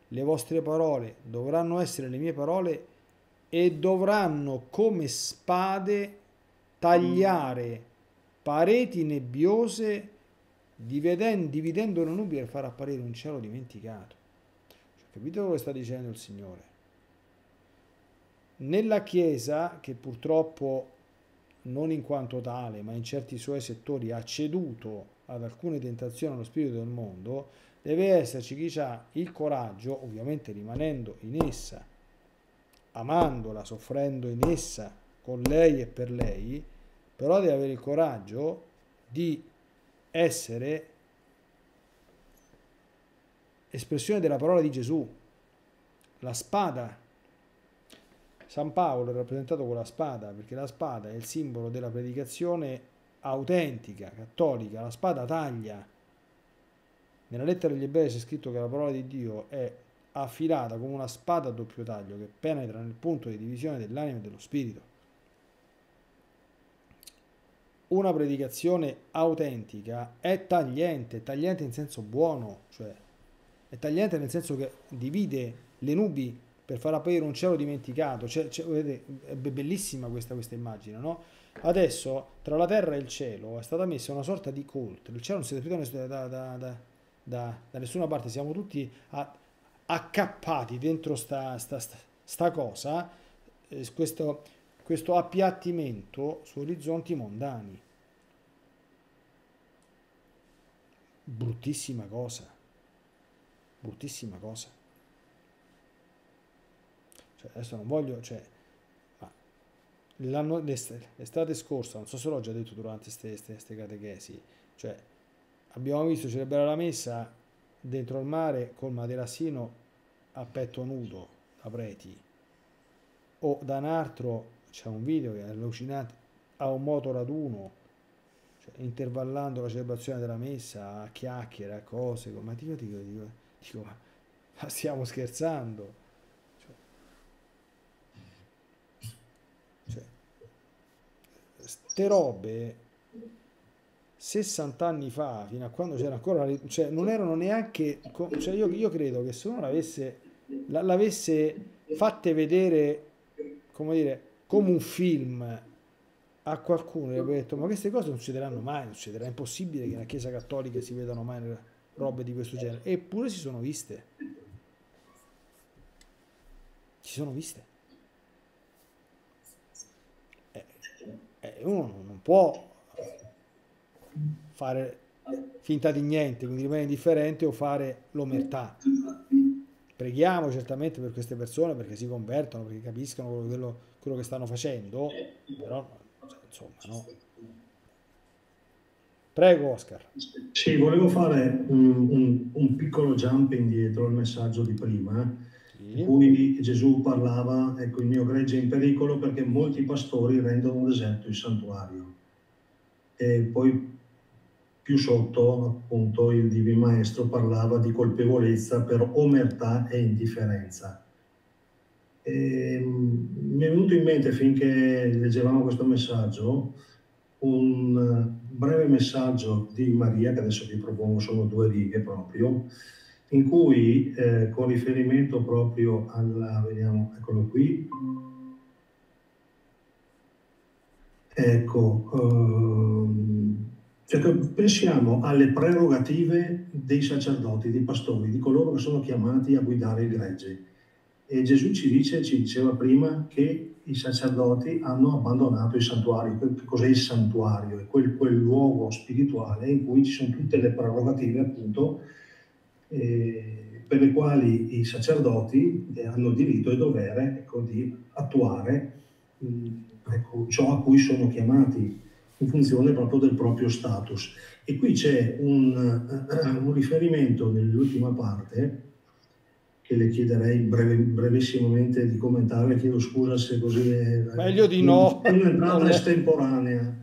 Le vostre parole dovranno essere le mie parole e dovranno come spade tagliare pareti nebbiose, dividendo le nubi per far apparire un cielo dimenticato. Cioè, capite quello che sta dicendo il Signore? Nella Chiesa, che purtroppo non in quanto tale, ma in certi suoi settori ha ceduto ad alcune tentazioni allo spirito del mondo, deve esserci chi ha il coraggio, ovviamente rimanendo in essa, amandola, soffrendo in essa, con lei e per lei, però deve avere il coraggio di essere espressione della parola di Gesù, la spada. San Paolo è rappresentato con la spada, perché la spada è il simbolo della predicazione autentica, cattolica. La spada taglia. Nella lettera degli Ebrei c'è scritto che la parola di Dio è affilata come una spada a doppio taglio che penetra nel punto di divisione dell'anima e dello spirito. Una predicazione autentica è tagliente, tagliente in senso buono, cioè è tagliente nel senso che divide le nubi per far apparire un cielo dimenticato. Cioè, cioè, vedete, è bellissima questa, questa immagine, no? Adesso tra la terra e il cielo è stata messa una sorta di coltre. Il cielo non si vede più da, da, da, da, da nessuna parte, siamo tutti a, accappati dentro sta, sta, sta, sta cosa, eh, questo, questo appiattimento su orizzonti mondani. Bruttissima cosa, bruttissima cosa. Cioè, adesso non voglio, cioè, l'estate scorsa, non so se l'ho già detto durante queste catechesi, cioè abbiamo visto celebrare la messa dentro al mare col materassino a petto nudo da preti, o da un altro, c'è un video che è allucinante, a un moto raduno, cioè intervallando la celebrazione della messa, a chiacchiere, a cose, ma dico, dico, dico, dico ma, ma stiamo scherzando? Cioè, cioè, ste robe sessanta anni fa, fino a quando c'era ancora, cioè non erano neanche, cioè io, io credo che se uno l'avesse l'avesse fatte vedere, come dire, come un film a qualcuno, gli avrebbe detto ma queste cose non succederanno mai, non succederà, è impossibile che nella Chiesa Cattolica si vedano mai robe di questo genere, eppure si sono viste, si sono viste. Eh, eh, uno non può fare finta di niente, quindi rimanere indifferente o fare l'omertà. Preghiamo certamente per queste persone perché si convertono, perché capiscano quello, quello, quello che stanno facendo, però insomma no. Prego Oscar. Sì, volevo fare un, un, un piccolo jump indietro al messaggio di prima, sì. In cui Gesù parlava, ecco, il mio gregge è in pericolo perché molti pastori rendono deserto il santuario. E poi più sotto, appunto, il Divin Maestro parlava di colpevolezza per omertà e indifferenza. E mi è venuto in mente, finché leggevamo questo messaggio, un breve messaggio di Maria, che adesso vi propongo, sono due righe proprio, in cui, eh, con riferimento proprio alla... vediamo, eccolo qui. Ecco... Um, Cioè, pensiamo alle prerogative dei sacerdoti, dei pastori, di coloro che sono chiamati a guidare il gregge. E Gesù ci dice, ci diceva prima, che i sacerdoti hanno abbandonato il santuario. Cos'è il santuario? È quel, quel luogo spirituale in cui ci sono tutte le prerogative, appunto, eh, per le quali i sacerdoti hanno diritto e dovere, ecco, di attuare mh, ecco, ciò a cui sono chiamati, in funzione proprio del proprio status. E qui c'è un, un riferimento nell'ultima parte, che le chiederei breve, brevissimamente di commentare, chiedo scusa se così è... Meglio di no! È un'entrata estemporanea.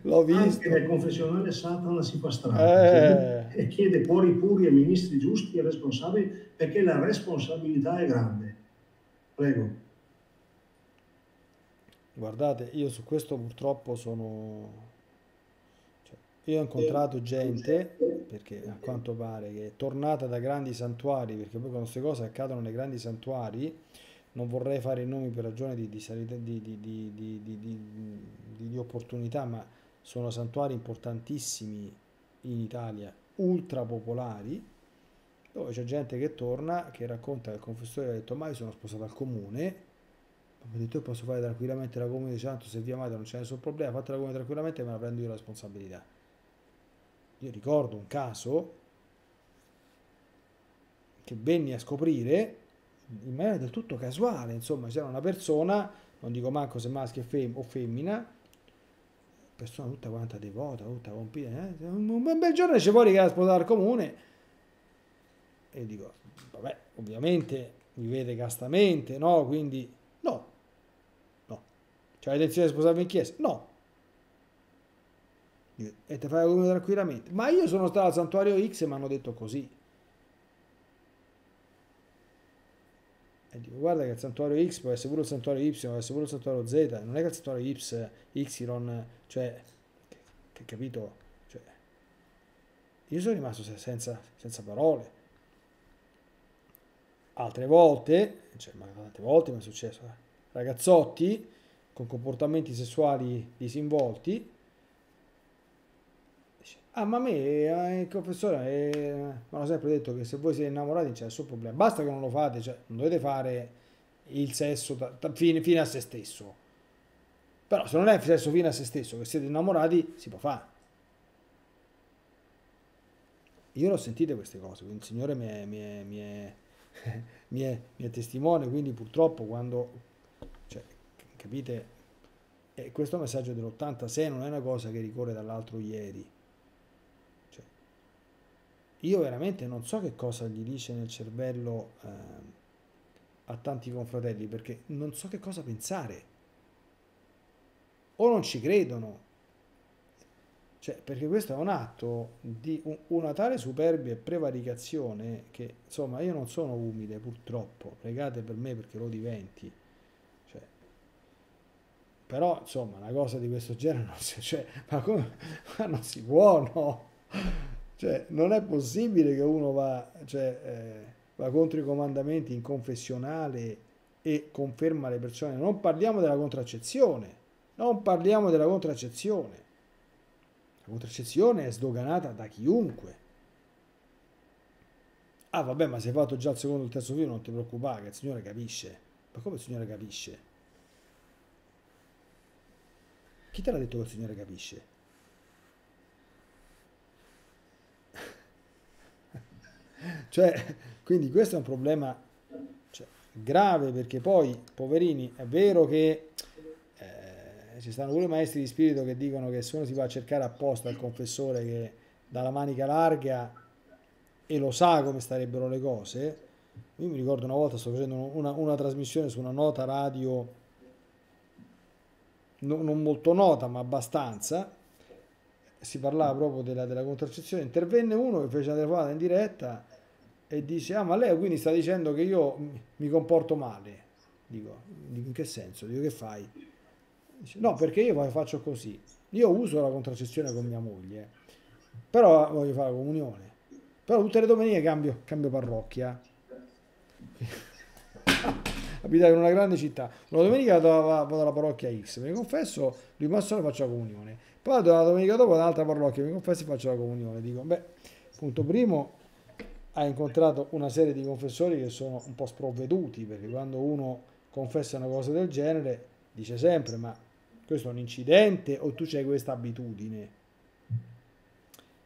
L'ho visto. Anche nel confessionale Satana si fa strada, eh. E chiede cuori puri e ministri giusti e responsabili, perché la responsabilità è grande. Prego. Guardate, io su questo purtroppo sono... Cioè, io ho incontrato gente, perché a quanto pare, che è tornata da grandi santuari, perché poi quando queste cose accadono nei grandi santuari, non vorrei fare i nomi per ragione di, di, di, di, di, di, di, di opportunità, ma sono santuari importantissimi in Italia, ultra popolari, dove c'è gente che torna, che racconta che il confessore ha detto ma io sono sposato al comune, ho detto io posso fare tranquillamente la comunione di santo, se vi amate non c'è nessun problema, fate la comunione tranquillamente e me la prendo io la responsabilità. Io ricordo un caso che venni a scoprire in maniera del tutto casuale, insomma c'era una persona, non dico manco se maschio o femmina, persona tutta quanta devota, tutta compita, eh? Un bel giorno c'è fuori che era sposata al comune e dico vabbè, ovviamente mi vede castamente, no? Quindi no, no. C'hai intenzione di sposarmi in chiesa? No. E te fai la comunione tranquillamente. Ma io sono stato al santuario X e mi hanno detto così. E dico, guarda che il santuario X può essere pure il santuario Y, può essere pure il santuario Z, non è che il santuario Y, Y, cioè, che capito? Cioè, io sono rimasto senza, senza parole. Altre volte, cioè, ma tante volte mi è successo, eh? Ragazzotti con comportamenti sessuali disinvolti, dice, ah ma a me eh, il confessore eh, mi hanno sempre detto che se voi siete innamorati non c'è nessun problema, basta che non lo fate, cioè, non dovete fare il sesso fine, fine a se stesso, però se non è il sesso fine a se stesso che siete innamorati si può fare. Io l'ho sentite queste cose, quindi il Signore mi è... Mi è, mi è Mi è, mi è testimone, quindi purtroppo quando, cioè, capite, e questo messaggio dell'ottantasei non è una cosa che ricorre dall'altro ieri, cioè, io veramente non so che cosa gli dice nel cervello eh, a tanti confratelli, perché non so che cosa pensare, o non ci credono, cioè, perché questo è un atto di un, una tale superbia e prevaricazione che, insomma, io non sono umile, purtroppo, pregate per me perché lo diventi, cioè, però, insomma, una cosa di questo genere non si, cioè, ma, come, ma non si può, no? Cioè, non è possibile che uno va, cioè, eh, va contro i comandamenti in confessionale e conferma le persone. Non parliamo della contraccezione, non parliamo della contraccezione. La contraccezione è sdoganata da chiunque. Ah, vabbè, ma se hai fatto già il secondo o il terzo figlio non ti preoccupare, che il Signore capisce. Ma come il Signore capisce? Chi te l'ha detto che il Signore capisce? Cioè, quindi questo è un problema grave, perché poi, poverini, è vero che eh, ci stanno pure maestri di spirito che dicono che se uno si va a cercare apposta il confessore che dà la manica larga e lo sa come starebbero le cose. Io mi ricordo una volta, sto facendo una, una trasmissione su una nota radio, no, non molto nota ma abbastanza, si parlava proprio della, della contraccezione, intervenne uno che fece una telefonata in diretta e dice: ah, ma lei quindi sta dicendo che io mi comporto male. Dico: in che senso? Dico: che fai? Dice: no, perché io faccio così, io uso la contraccezione con mia moglie, però voglio fare la comunione, però tutte le domeniche cambio, cambio parrocchia. Abitavo in una grande città, una domenica vado alla parrocchia X, mi confesso, lui massone, faccio la comunione, poi la domenica dopo ad un'altra parrocchia, mi confesso e faccio la comunione. Dico: beh, punto primo, ha incontrato una serie di confessori che sono un po' sprovveduti, perché quando uno confessa una cosa del genere dice sempre: ma questo è un incidente o tu c'hai questa abitudine?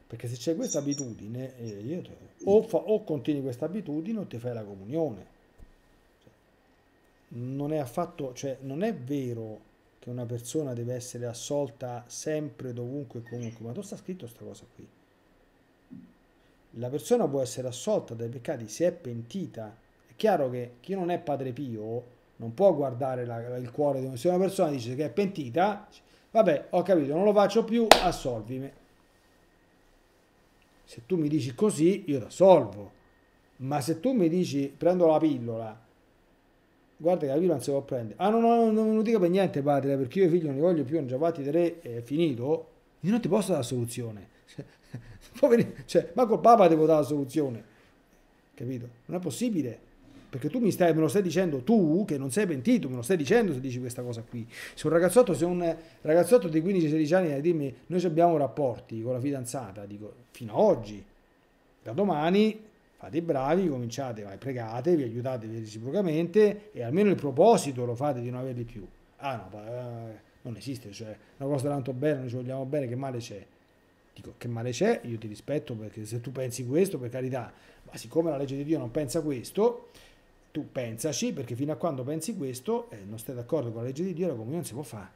Perché se c'è questa abitudine, eh, io te, o, fa, o continui questa abitudine o ti fai la comunione. Non è affatto, cioè, non è vero che una persona deve essere assolta sempre, dovunque e comunque, ma dove sta scritto questa cosa qui? La persona può essere assolta dai peccati se è pentita. È chiaro che chi non è padre Pio non può guardare la, la, il cuore di una, se una persona dice che è pentita, vabbè, ho capito, non lo faccio più, assolvimi. Se tu mi dici così, io ti assolvo. Ma se tu mi dici: prendo la pillola, guarda che la pillola non si può prendere. Ah, no, no, non me lo dica per niente, padre, perché io i figli non li voglio più, non già fatti tre, è finito. Io non ti posso dare la soluzione. Poveri, cioè, ma col Papa devo dare la soluzione, capito? Non è possibile, perché tu mi stai, me lo stai dicendo tu che non sei pentito, me lo stai dicendo se dici questa cosa qui. Se un ragazzotto, se un ragazzotto di quindici sedici anni a dirmi: noi abbiamo rapporti con la fidanzata, dico: fino a oggi, da domani fate i bravi, cominciate, vai, pregate, vi aiutatevi reciprocamente e almeno il proposito lo fate di non averli più. Ah no, non esiste, cioè, una cosa tanto bella, noi ci vogliamo bene, che male c'è? Dico: che male c'è? Io ti rispetto, perché se tu pensi questo, per carità, ma siccome la legge di Dio non pensa questo, tu pensaci, perché fino a quando pensi questo e eh, non stai d'accordo con la legge di Dio, la comunione si può fare.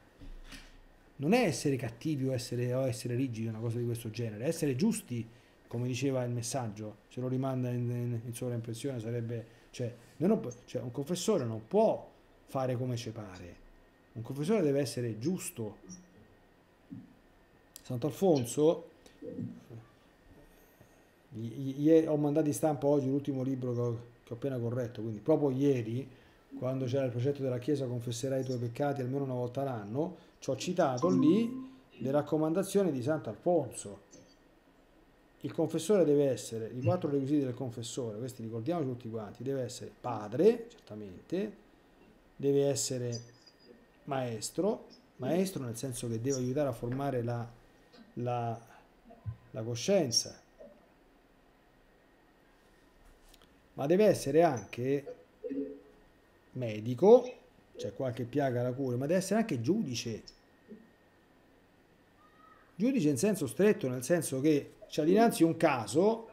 Non è essere cattivi o essere, o essere rigidi, una cosa di questo genere, è essere giusti, come diceva il messaggio, se lo rimanda in, in, in sovraimpressione sarebbe, cioè, non, cioè, un confessore non può fare come ci pare, un confessore deve essere giusto. Santo Alfonso, ieri ho mandato in stampa oggi l'ultimo libro che ho, che ho appena corretto, quindi proprio ieri, quando c'era il progetto della Chiesa Confesserai i tuoi peccati almeno una volta l'anno, ci ho citato lì le raccomandazioni di Santo Alfonso. Il confessore deve essere, i quattro requisiti del confessore, questi ricordiamoci tutti quanti: deve essere padre, certamente, deve essere maestro, maestro nel senso che deve aiutare a formare la La, la coscienza, ma deve essere anche medico, cioè qualche piaga la cura, ma deve essere anche giudice, giudice in senso stretto, nel senso che c'è dinanzi un caso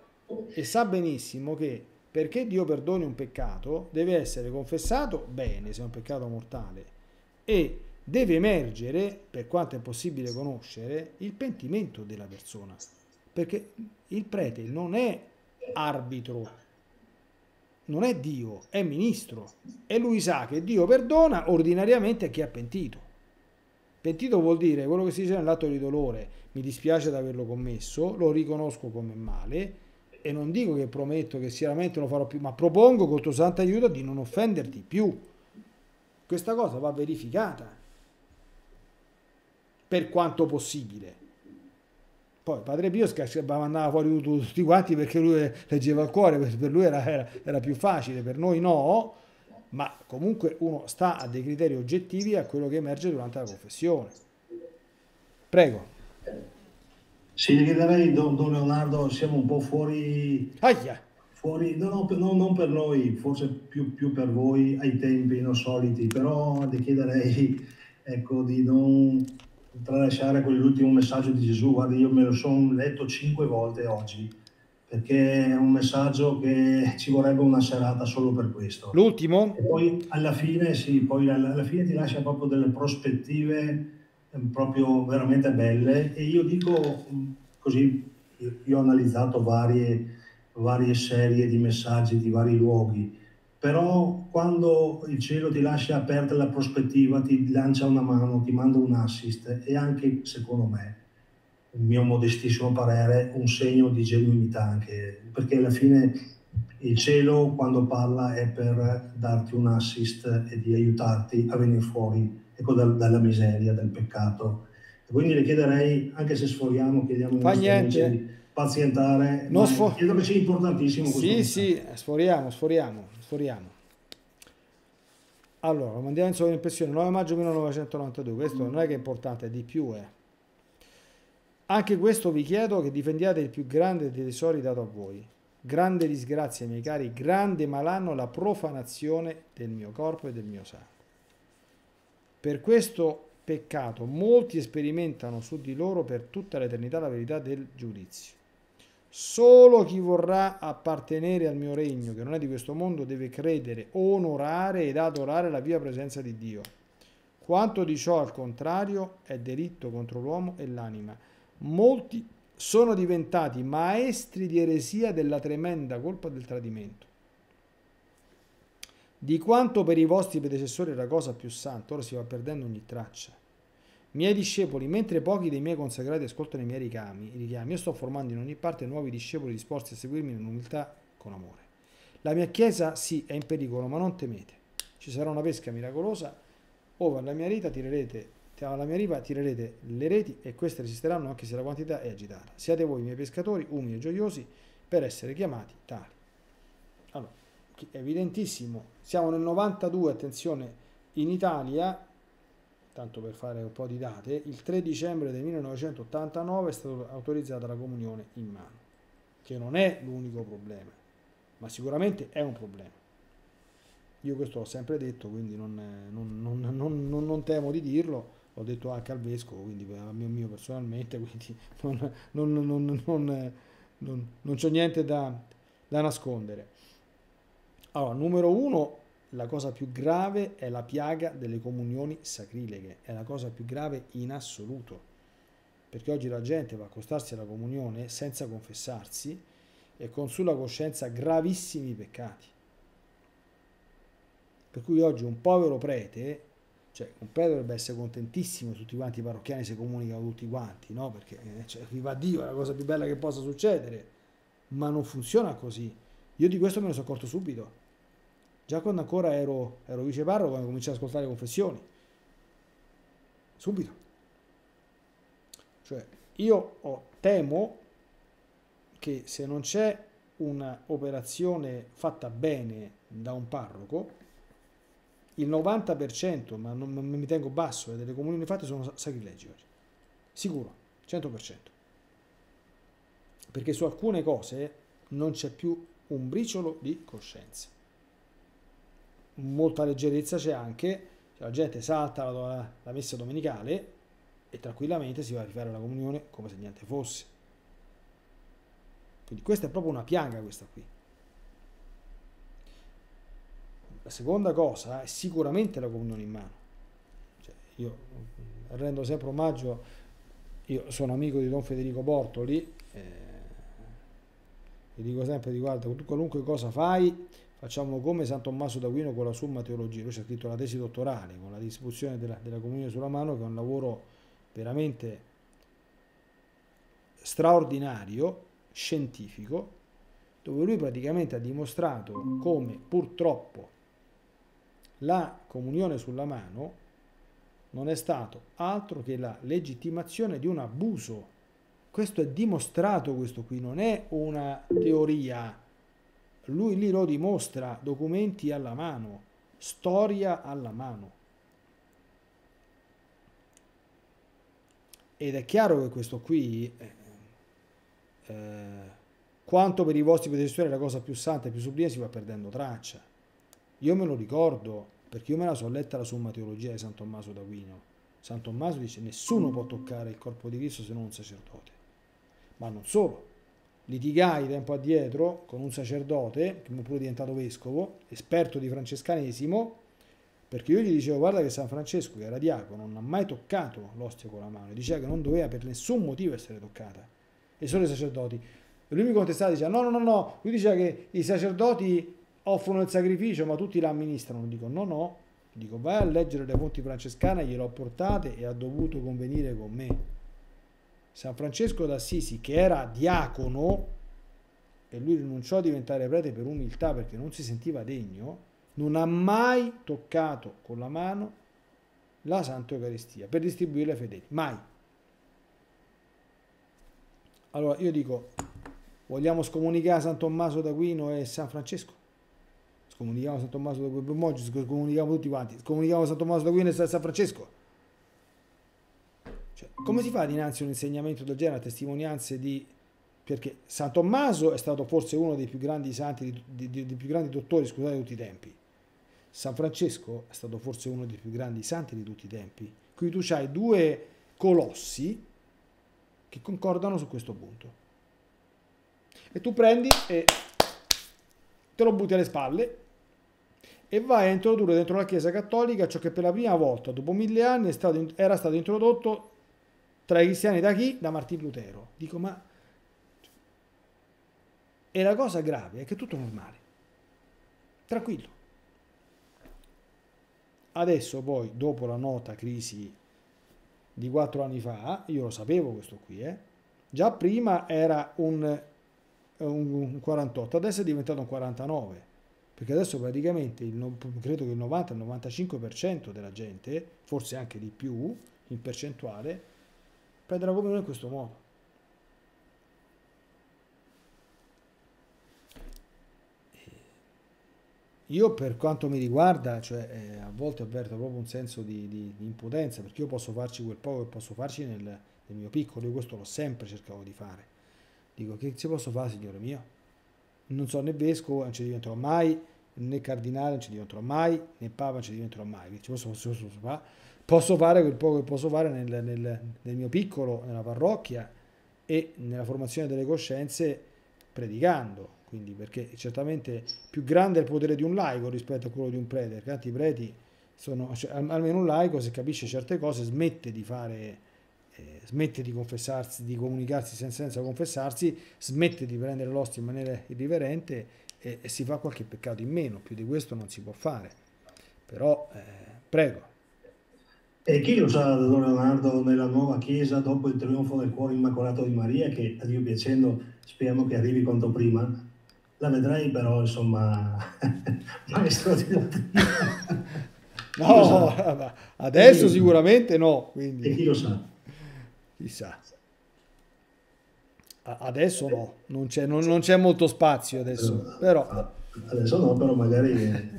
e sa benissimo che perché Dio perdoni un peccato deve essere confessato bene, se è un peccato mortale, e deve emergere, per quanto è possibile conoscere, il pentimento della persona, perché il prete non è arbitro, non è Dio, è ministro, e lui sa che Dio perdona ordinariamente a chi è pentito, Pentito vuol dire quello che si dice nell'atto di dolore: mi dispiace di averlo commesso, lo riconosco come male e non dico che prometto che sicuramente non lo farò più, ma propongo col tuo santo aiuto di non offenderti più. Questa cosa va verificata per quanto possibile. Poi Padre Pio andava fuori tutti quanti perché lui leggeva il cuore, per lui era, era, era più facile, per noi no, ma comunque uno sta a dei criteri oggettivi e a quello che emerge durante la confessione. Prego. Sì, direi Don, Don Leonardo, siamo un po' fuori... Aia! Fuori, no, no, non per noi, forse più, più per voi, ai tempi non soliti, però ti chiederei, ecco, di non tralasciare quell'ultimo messaggio di Gesù. Guarda, io me lo sono letto cinque volte oggi, perché è un messaggio che ci vorrebbe una serata solo per questo. L'ultimo? E poi alla fine, sì, poi alla, alla fine ti lascia proprio delle prospettive proprio veramente belle, e io dico così, io ho analizzato varie, varie serie di messaggi di vari luoghi, però quando il cielo ti lascia aperta la prospettiva, ti lancia una mano, ti manda un assist, e anche secondo me, il mio modestissimo parere, un segno di genuinità anche, perché alla fine il cielo quando parla è per darti un assist e di aiutarti a venire fuori, ecco, dal, dalla miseria, dal peccato. E quindi le chiederei, anche se sforiamo, chiediamo ai nostri amici di pazientare, non sfo- credo che sia importantissimo questo. Sì, sì, sforiamo, sforiamo, sforiamo. Allora, mandiamo in sovraimpressione, nove maggio millenovecentonovantadue, questo mm. non è che è importante, è di più, eh. Anche questo vi chiedo, che difendiate il più grande dei tesori dato a voi. Grande disgrazia, miei cari, grande malanno, la profanazione del mio corpo e del mio sangue. Per questo peccato molti sperimentano su di loro per tutta l'eternità la verità del giudizio. Solo chi vorrà appartenere al mio regno, che non è di questo mondo, deve credere, onorare ed adorare la viva presenza di Dio. Quanto di ciò al contrario è delitto contro l'uomo e l'anima. Molti sono diventati maestri di eresia della tremenda colpa del tradimento. Di quanto per i vostri predecessori era cosa più santa, ora si va perdendo ogni traccia. Miei discepoli, mentre pochi dei miei consacrati ascoltano i miei richiami, richiami, io sto formando in ogni parte nuovi discepoli disposti a seguirmi in umiltà con amore. La mia Chiesa, sì, è in pericolo, ma non temete. Ci sarà una pesca miracolosa, ove alla mia riva tirerete, alla mia riva tirerete le reti e queste resisteranno anche se la quantità è agitata. Siate voi, miei pescatori, umili e gioiosi, per essere chiamati tali. Allora, evidentissimo, siamo nel novantadue, attenzione, in Italia, tanto per fare un po' di date, il tre dicembre del millenovecentottantanove è stata autorizzata la comunione in mano, che non è l'unico problema, ma sicuramente è un problema. Io questo l'ho sempre detto, quindi non, non, non, non, non, non temo di dirlo, l'ho detto anche al vescovo, quindi a mio, mio personalmente, quindi non, non, non, non, non, non, non c'ho niente da, da nascondere. Allora, numero uno, la cosa più grave è la piaga delle comunioni sacrileghe, è la cosa più grave in assoluto, perché oggi la gente va a accostarsi alla comunione senza confessarsi e con sulla coscienza gravissimi peccati. Per cui oggi un povero prete, cioè un prete dovrebbe essere contentissimo, tutti quanti i parrocchiani si comunicano tutti quanti, no? Perché cioè, viva Dio, è la cosa più bella che possa succedere, ma non funziona così. Io di questo me ne sono accorto subito. Già quando ancora ero, ero viceparroco, quando cominciai ad ascoltare le confessioni. Subito. Cioè, io ho, temo che se non c'è un'operazione fatta bene da un parroco, il novanta per cento, ma non mi tengo basso, delle comunioni fatte sono sacrilegi oggi. Sicuro, cento per cento. Perché su alcune cose non c'è più un briciolo di coscienza. Molta leggerezza c'è anche, cioè la gente salta la, la messa domenicale e tranquillamente si va a rifare la comunione come se niente fosse. Quindi questa è proprio una piaga, questa qui. La seconda cosa è sicuramente la comunione in mano. Cioè, io rendo sempre omaggio, io sono amico di Don Federico Portoli, eh, vi dico sempre, di guarda, qualunque cosa fai, facciamo come San Tommaso d'Aquino con la Summa Teologia. Lui ci ha scritto la tesi dottorale con la distribuzione della, della Comunione sulla mano, che è un lavoro veramente straordinario, scientifico, dove lui praticamente ha dimostrato come purtroppo la Comunione sulla mano non è stato altro che la legittimazione di un abuso. Questo è dimostrato, questo qui non è una teoria. Lui lì lo dimostra, documenti alla mano, storia alla mano. Ed è chiaro che questo qui, eh, eh, quanto per i vostri predecessori è la cosa più santa e più sublime, si va perdendo traccia. Io me lo ricordo, perché io me la so letta la Summa Teologia di San Tommaso d'Aquino. San Tommaso dice: nessuno può toccare il corpo di Cristo se non un sacerdote. Ma non solo. Litigai tempo addietro con un sacerdote, che mi è pure diventato vescovo, esperto di francescanesimo, perché io gli dicevo: guarda che San Francesco, che era diacono, non ha mai toccato l'ostia con la mano, e diceva che non doveva per nessun motivo essere toccata, e solo i sacerdoti. E lui mi contestava, diceva: no, no, no, no, lui diceva che i sacerdoti offrono il sacrificio, ma tutti la amministrano. Dico: no, no, dico, vai a leggere le fonti francescane, gliel'ho portate e ha dovuto convenire con me. San Francesco d'Assisi, che era diacono, e lui rinunciò a diventare prete per umiltà perché non si sentiva degno, non ha mai toccato con la mano la Santa Eucaristia per distribuirla ai fedeli, mai. Allora io dico, vogliamo scomunicare San Tommaso d'Aquino e San Francesco? Scomunichiamo San Tommaso d'Aquino, scomunichiamo tutti quanti, scomunichiamo San Tommaso d'Aquino e San Francesco. Cioè, come si fa dinanzi a un insegnamento del genere, a testimonianze di... Perché San Tommaso è stato forse uno dei più grandi santi, dei più grandi dottori, scusate, di tutti i tempi. San Francesco è stato forse uno dei più grandi santi di tutti i tempi. Qui tu hai due colossi che concordano su questo punto. E tu prendi e te lo butti alle spalle e vai a introdurre dentro la Chiesa Cattolica ciò che per la prima volta, dopo mille anni, è stato, era stato introdotto tra i cristiani da chi? Da Martino Lutero. Dico, ma... E la cosa grave è che è tutto normale. Tranquillo. Adesso poi, dopo la nota crisi di quattro anni fa, io lo sapevo questo qui, eh? Già prima era un, un quarantotto, adesso è diventato un quarantanove, perché adesso praticamente, il, credo che il novanta al novantacinque per cento della gente, forse anche di più, in percentuale, prende la comunione in questo modo. Io, per quanto mi riguarda, cioè, eh, a volte avverto proprio un senso di, di, di impotenza, perché io posso farci quel poco che posso farci nel, nel mio piccolo. Io questo l'ho sempre cercato di fare. Dico, che ci posso fare, Signore mio? Non sono né vescovo, non ci diventerò mai, né cardinale, non ci diventerò mai, né papa, non ci diventerò mai. Che ci posso, posso, posso, posso fare? Posso fare quel poco che posso fare nel, nel, nel mio piccolo, nella parrocchia e nella formazione delle coscienze, predicando. Quindi, perché certamente più grande è il potere di un laico rispetto a quello di un prete, perché altri preti sono, cioè, almeno un laico, se capisce certe cose, smette di fare, eh, smette di confessarsi, di comunicarsi senza, senza confessarsi, smette di prendere l'ostia in maniera irriverente e, e si fa qualche peccato in meno. Più di questo non si può fare. Però, eh, prego. E chi lo sa, Don Leonardo, nella nuova Chiesa, dopo il trionfo del cuore immacolato di Maria, che a Dio piacendo speriamo che arrivi quanto prima, la vedrai però, insomma, maestro di latina. No, adesso sicuramente no. Quindi. E chi lo sa? Chissà. Adesso no, non c'è non c'è molto spazio adesso. Però, però. Adesso no, però magari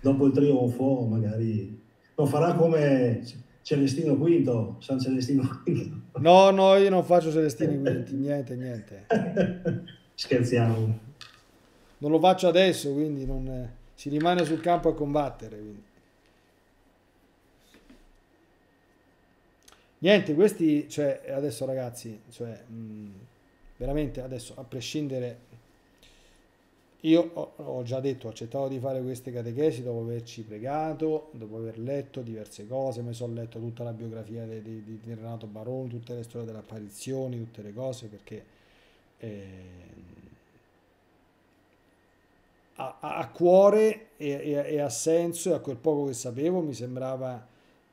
dopo il trionfo magari... Lo farà come Celestino V, San Celestino V. No, no, io non faccio Celestino V, niente, niente. Scherziamo. Non lo faccio adesso, quindi non, si rimane sul campo a combattere. Quindi. Niente, questi, cioè, adesso ragazzi, cioè, mh, veramente adesso, a prescindere... Io ho già detto, ho accettato di fare queste catechesi dopo averci pregato, dopo aver letto diverse cose, mi sono letto tutta la biografia di, di, di Renato Barone, tutte le storie delle apparizioni, tutte le cose, perché eh, a, a cuore e, e, e a senso, e a quel poco che sapevo mi sembrava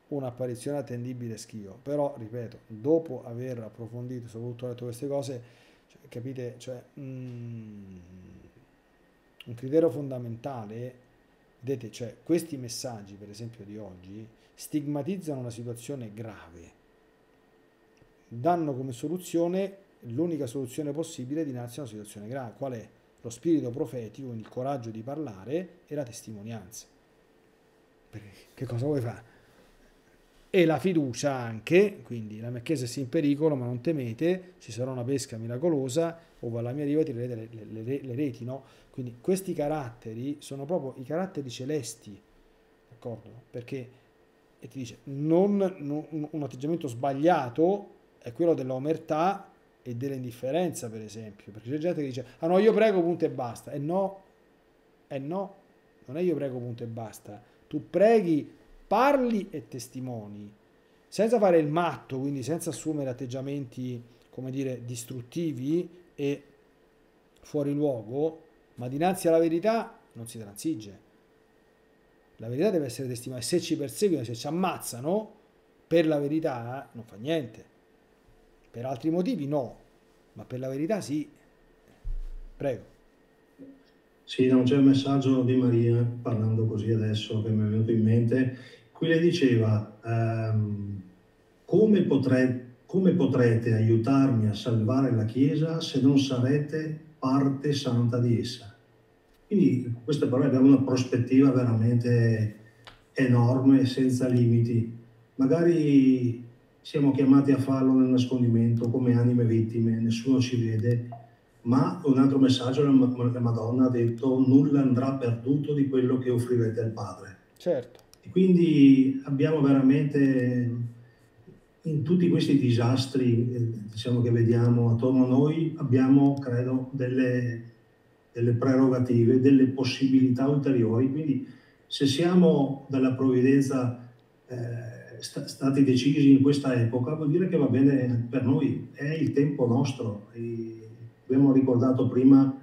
un'apparizione attendibile Schio. Però, ripeto, dopo aver approfondito, soprattutto letto queste cose, cioè, capite, cioè, mh, un criterio fondamentale. Vedete, cioè, questi messaggi, per esempio, di oggi stigmatizzano una situazione grave, danno come soluzione l'unica soluzione possibile dinanzi a una situazione grave, qual è? Lo spirito profetico, il coraggio di parlare e la testimonianza. Perché che cosa vuoi fare? E la fiducia anche, quindi la mia chiesa è sì in pericolo, ma non temete, ci sarà una pesca miracolosa, o alla mia riva tirerete le, le, le, le reti, no? Quindi questi caratteri sono proprio i caratteri celesti, d'accordo? Perché, e ti dice, non, non, un atteggiamento sbagliato è quello dell'omertà e dell'indifferenza, per esempio, perché c'è gente che dice, ah no, io prego, punto e basta, e no, e no, non è io prego, punto e basta, tu preghi, parli e testimoni, senza fare il matto, quindi senza assumere atteggiamenti, come dire, distruttivi e fuori luogo, ma dinanzi alla verità non si transige. La verità deve essere testimoniata. Se ci perseguono, se ci ammazzano, per la verità non fa niente. Per altri motivi no, ma per la verità sì. Prego. Sì, no, c'è un messaggio di Maria, parlando così adesso, che mi è venuto in mente. Qui le diceva, ehm, come, potre, come potrete aiutarmi a salvare la Chiesa se non sarete parte santa di essa? Quindi queste parole abbiamo una prospettiva veramente enorme, senza limiti. Magari siamo chiamati a farlo nel nascondimento come anime vittime, nessuno ci vede, ma un altro messaggio la Madonna ha detto nulla andrà perduto di quello che offrirete al Padre. Certo. E quindi abbiamo veramente, in tutti questi disastri, diciamo, che vediamo attorno a noi, abbiamo, credo, delle... delle prerogative, delle possibilità ulteriori. Quindi se siamo dalla provvidenza eh, st stati decisi in questa epoca, vuol dire che va bene per noi, è il tempo nostro. E abbiamo ricordato prima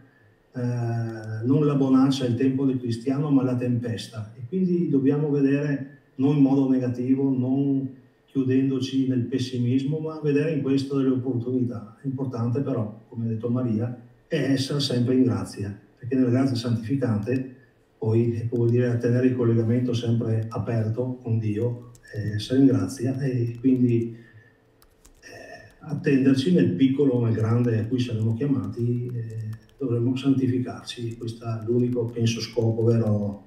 eh, non la bonaccia è il tempo del cristiano, ma la tempesta, e quindi dobbiamo vedere non in modo negativo, non chiudendoci nel pessimismo, ma vedere in questo delle opportunità. È importante però, come ha detto Maria, e essere sempre in grazia, perché nella grazia santificante poi vuol dire tenere il collegamento sempre aperto con Dio, essere in grazia e quindi eh, attenderci nel piccolo o nel grande a cui saremo chiamati, eh, dovremo santificarci. Questo è l'unico, penso, scopo vero,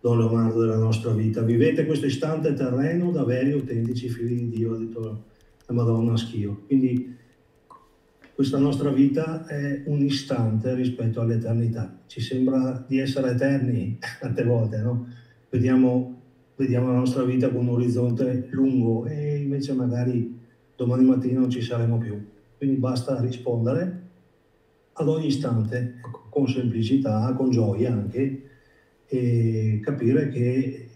Don Leonardo, della nostra vita. Vivete questo istante terreno da veri autentici figli di Dio, ha detto la Madonna Schio. Quindi questa nostra vita è un istante rispetto all'eternità. Ci sembra di essere eterni tante volte, no? Vediamo, vediamo la nostra vita con un orizzonte lungo e invece magari domani mattina non ci saremo più. Quindi basta rispondere ad ogni istante con semplicità, con gioia anche, e capire che,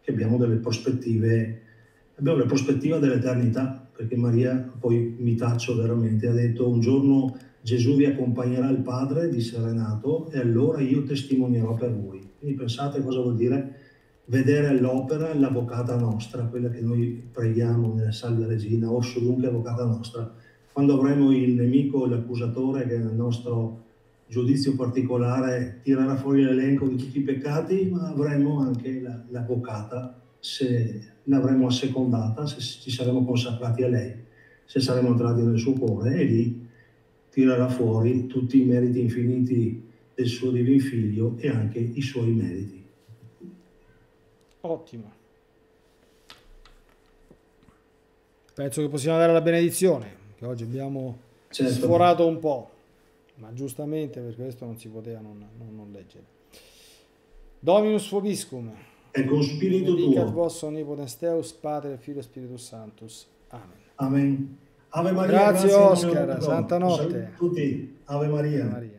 che abbiamo delle prospettive, abbiamo la prospettiva dell'eternità. Perché Maria, poi mi taccio veramente, ha detto un giorno Gesù vi accompagnerà il Padre, disse Renato, e allora io testimonierò per voi. Quindi pensate cosa vuol dire vedere all'opera l'avvocata nostra, quella che noi preghiamo nella Salve Regina, osso dunque avvocata nostra. Quando avremo il nemico, l'accusatore, che nel nostro giudizio particolare tirerà fuori l'elenco di tutti i peccati, ma avremo anche l'avvocata, se l'avremo assecondata, se ci saremo consacrati a lei, se saremo entrati nel suo cuore, e lì tirerà fuori tutti i meriti infiniti del suo divin figlio e anche i suoi meriti. Ottimo. Penso che possiamo dare la benedizione, che oggi abbiamo certo. sforato un po', ma giustamente, per questo non si poteva non, non, non leggere. Dominus Fobiscum. E con spirito tuo. Padre, Figlio e Spiritus Santus. Amen. Amen. Ave Maria, grazie, grazie Oscar, Santa Notte. Saluti a tutti. Ave Maria. Ave Maria.